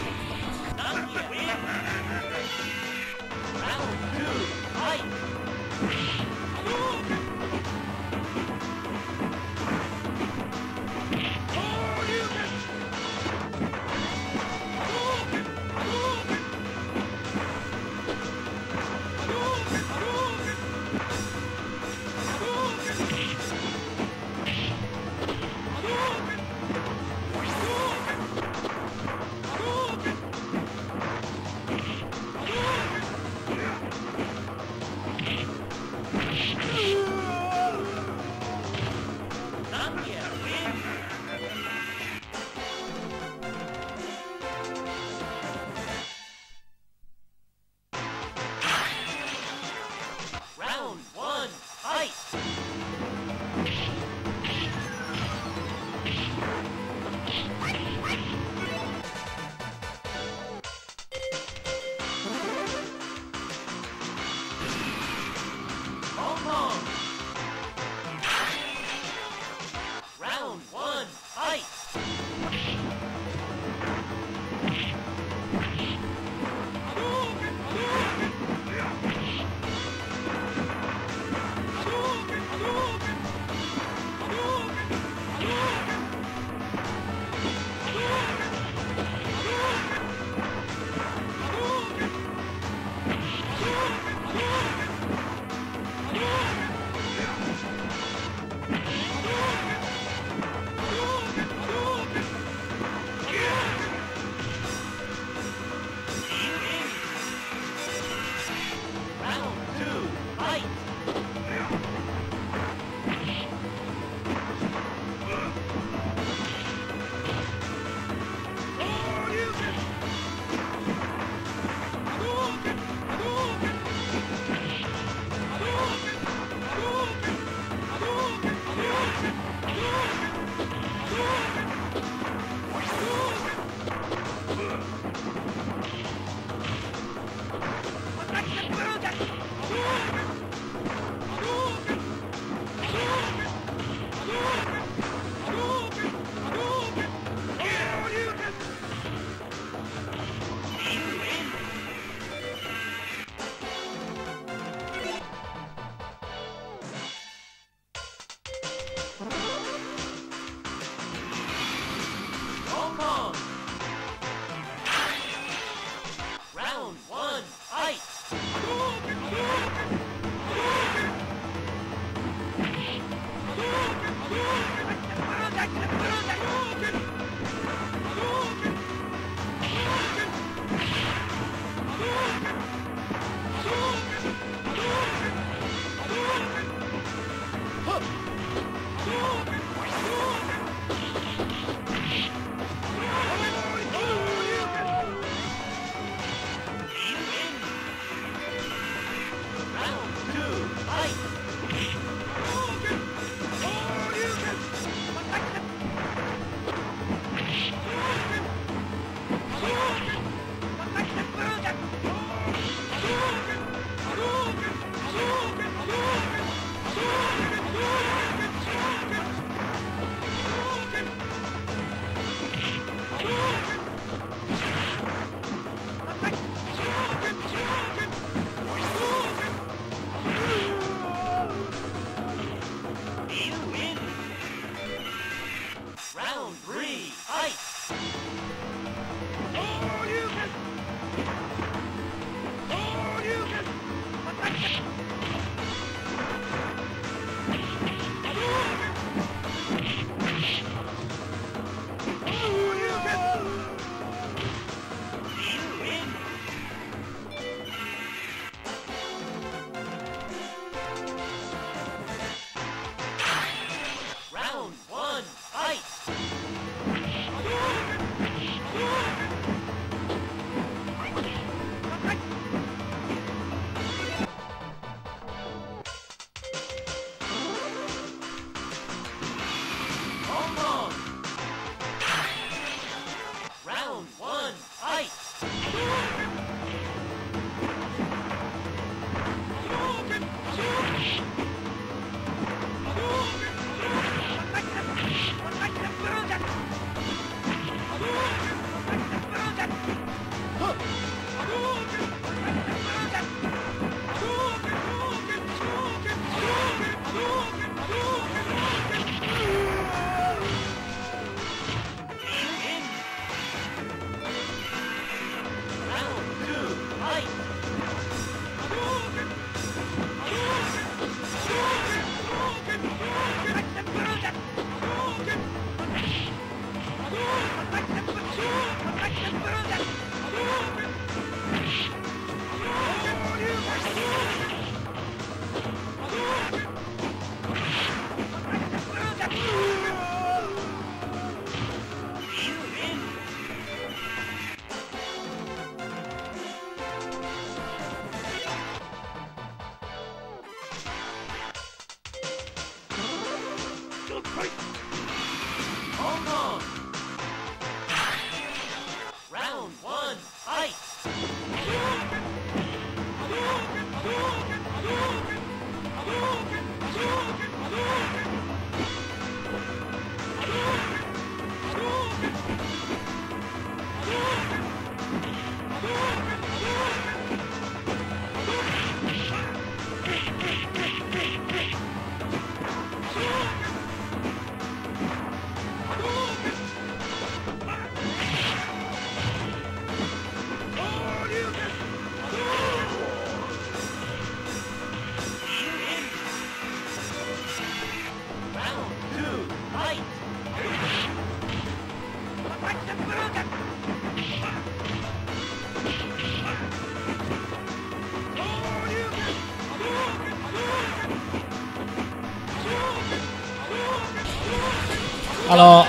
あの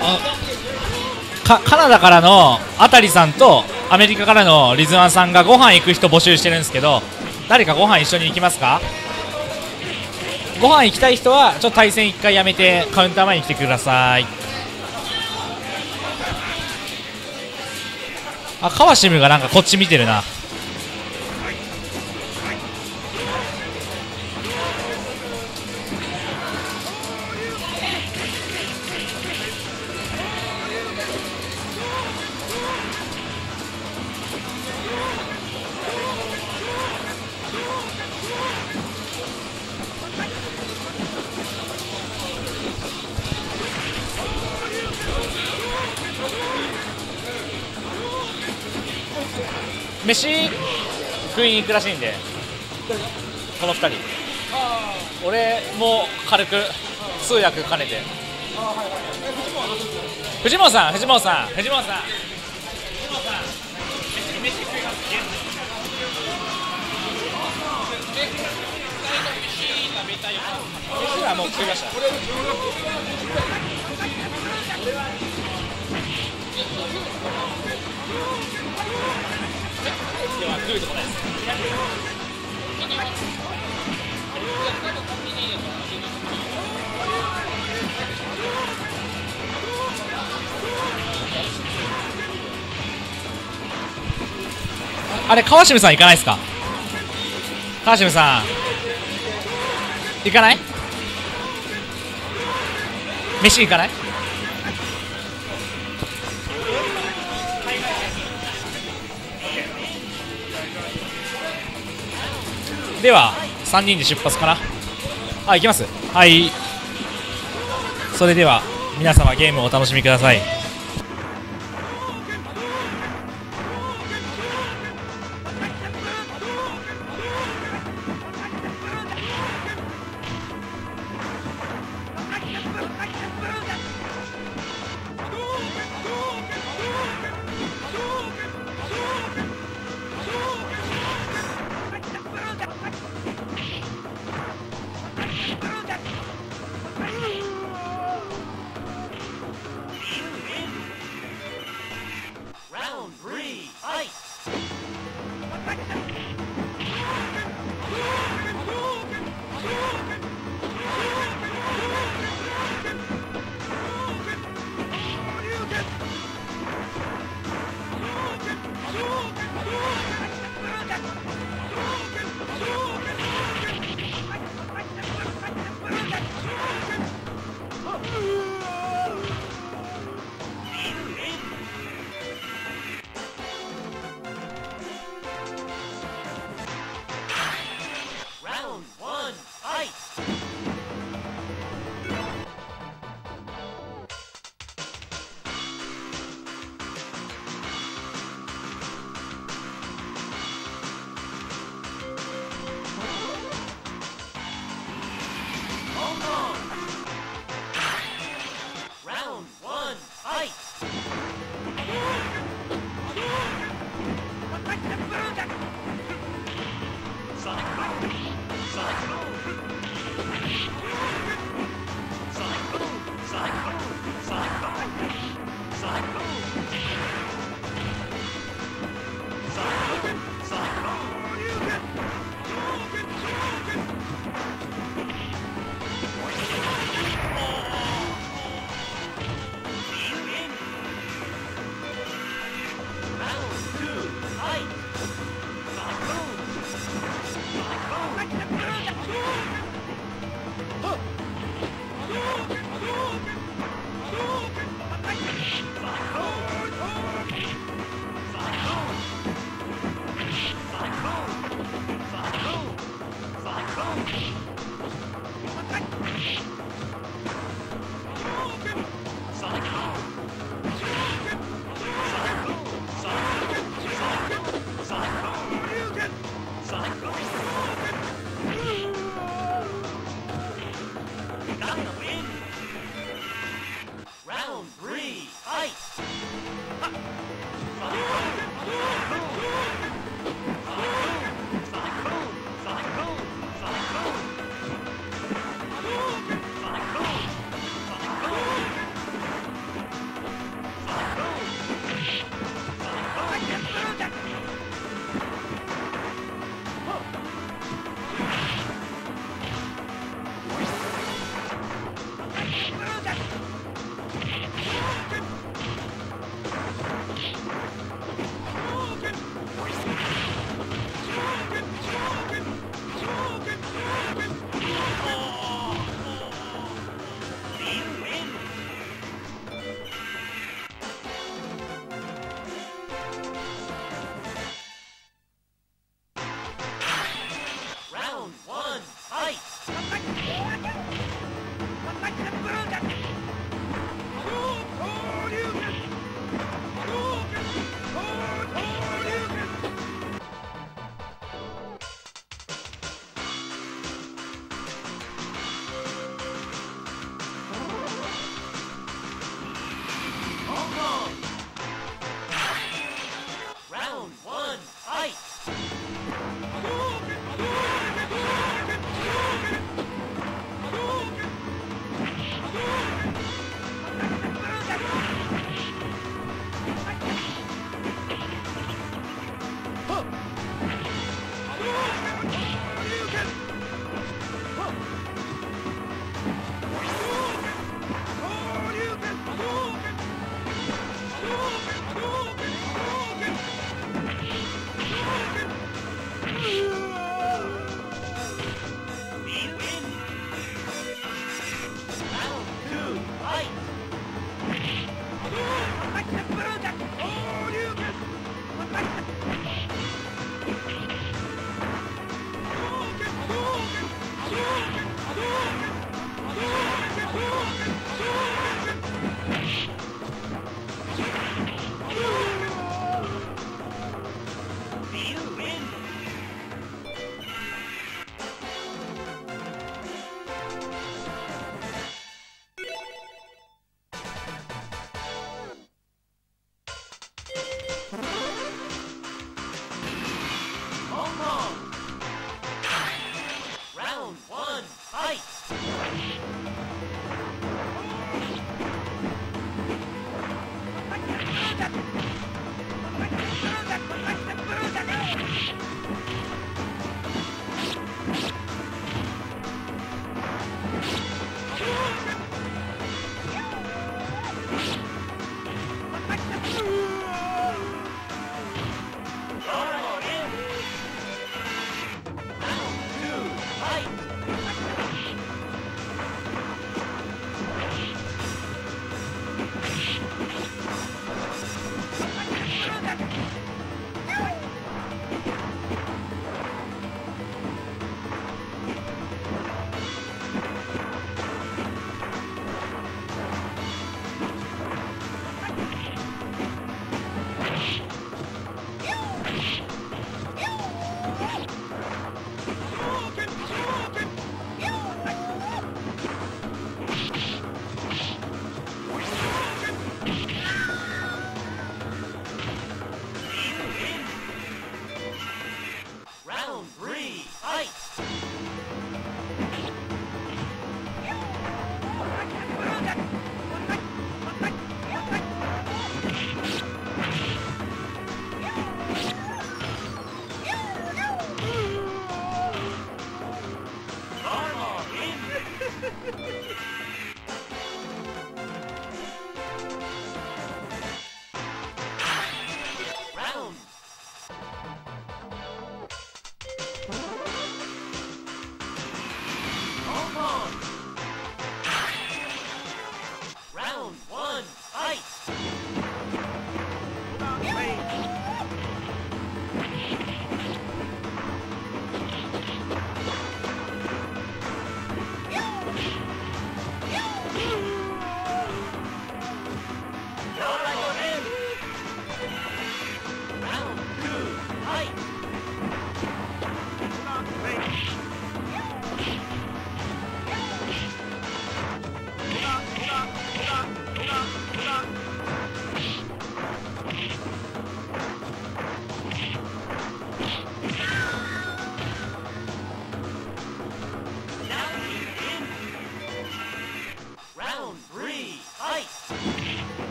かカナダからのあたりさんとアメリカからのリズワンさんがご飯行く人募集してるんですけど、誰かご飯一緒に行きますか？ご飯行きたい人はちょっと対戦いっかいやめてカウンター前に来てください。あ、カワシムがなんかこっち見てるな。飯食いに行くらしいんで、このふたり、俺も軽く通訳兼ねて、藤本さん、藤本さん、藤本さん、飯食います、飯はもう食いました。では食うとこないです。あれ、川島さん行かないですか？川島さん行かない？飯行かない？ではさんにんで出発かな。あ、行きます。はい、それでは皆様ゲームをお楽しみください。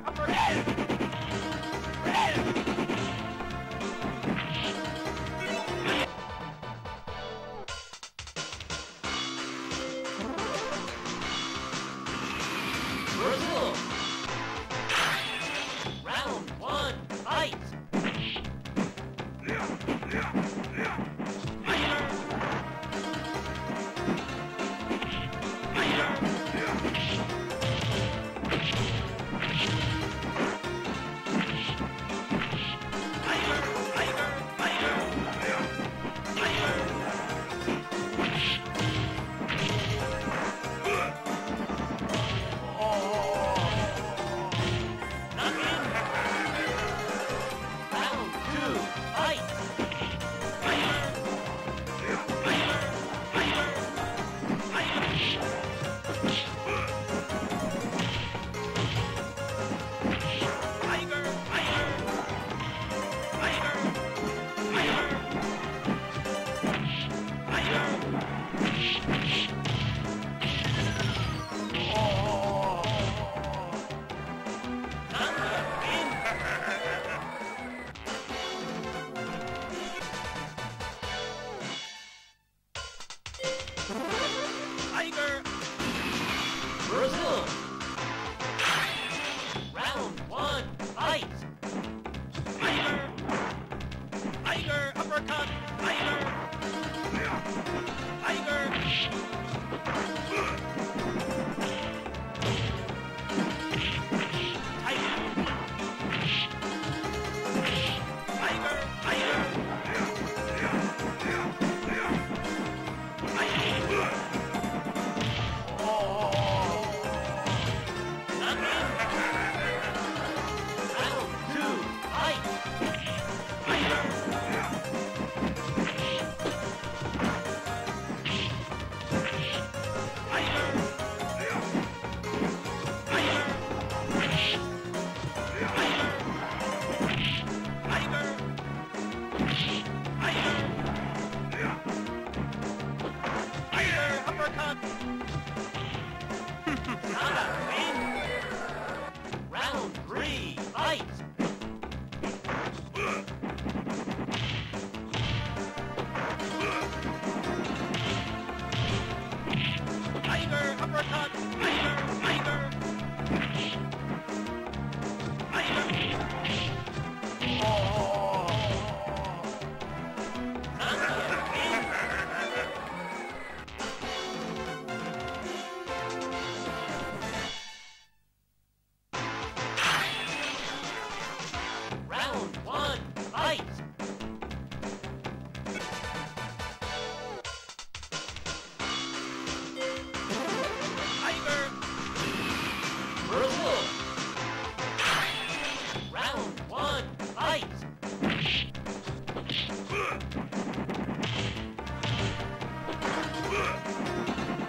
Round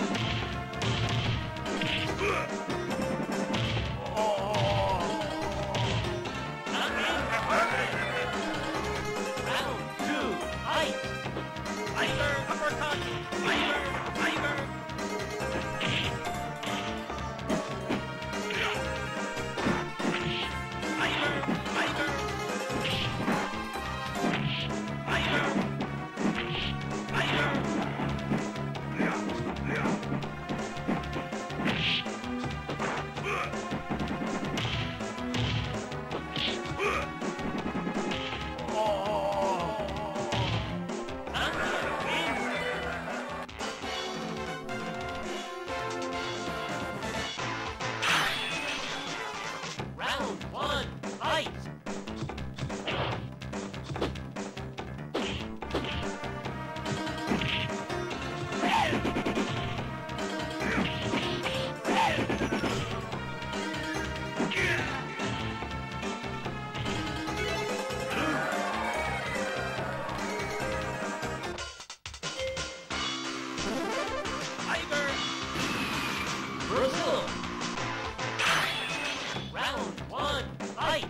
one, fight!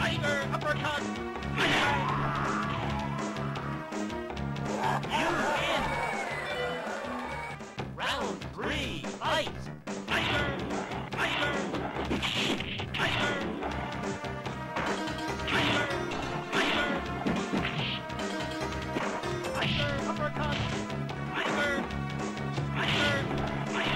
Tiger uppercut. You win. Round three, fight. Tiger, Tiger, Tiger, Tiger, Tiger, Tiger uppercut. Tiger, Tiger, Tiger, Tiger.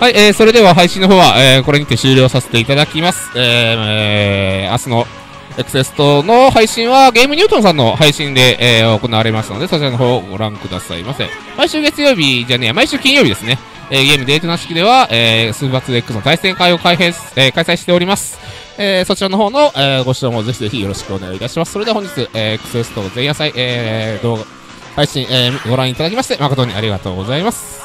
はい、えー、それでは配信の方は、えー、これにて終了させていただきます。えー、えー、明日の エックスイーエスティー の配信はゲームニュートンさんの配信で、えー、行われますので、そちらの方をご覧くださいませ。毎週月曜日じゃねえ、毎週金曜日ですね。えー、ゲームデートな式では、えー、スーパー ツーエックス の対戦会を開閉、えー、開催しております。えー、そちらの方の、えー、ご視聴もぜひぜひよろしくお願いいたします。それでは本日、えー、エックスイーエスティー 前夜祭、えー、動画、配信、えー、ご覧いただきまして、誠にありがとうございます。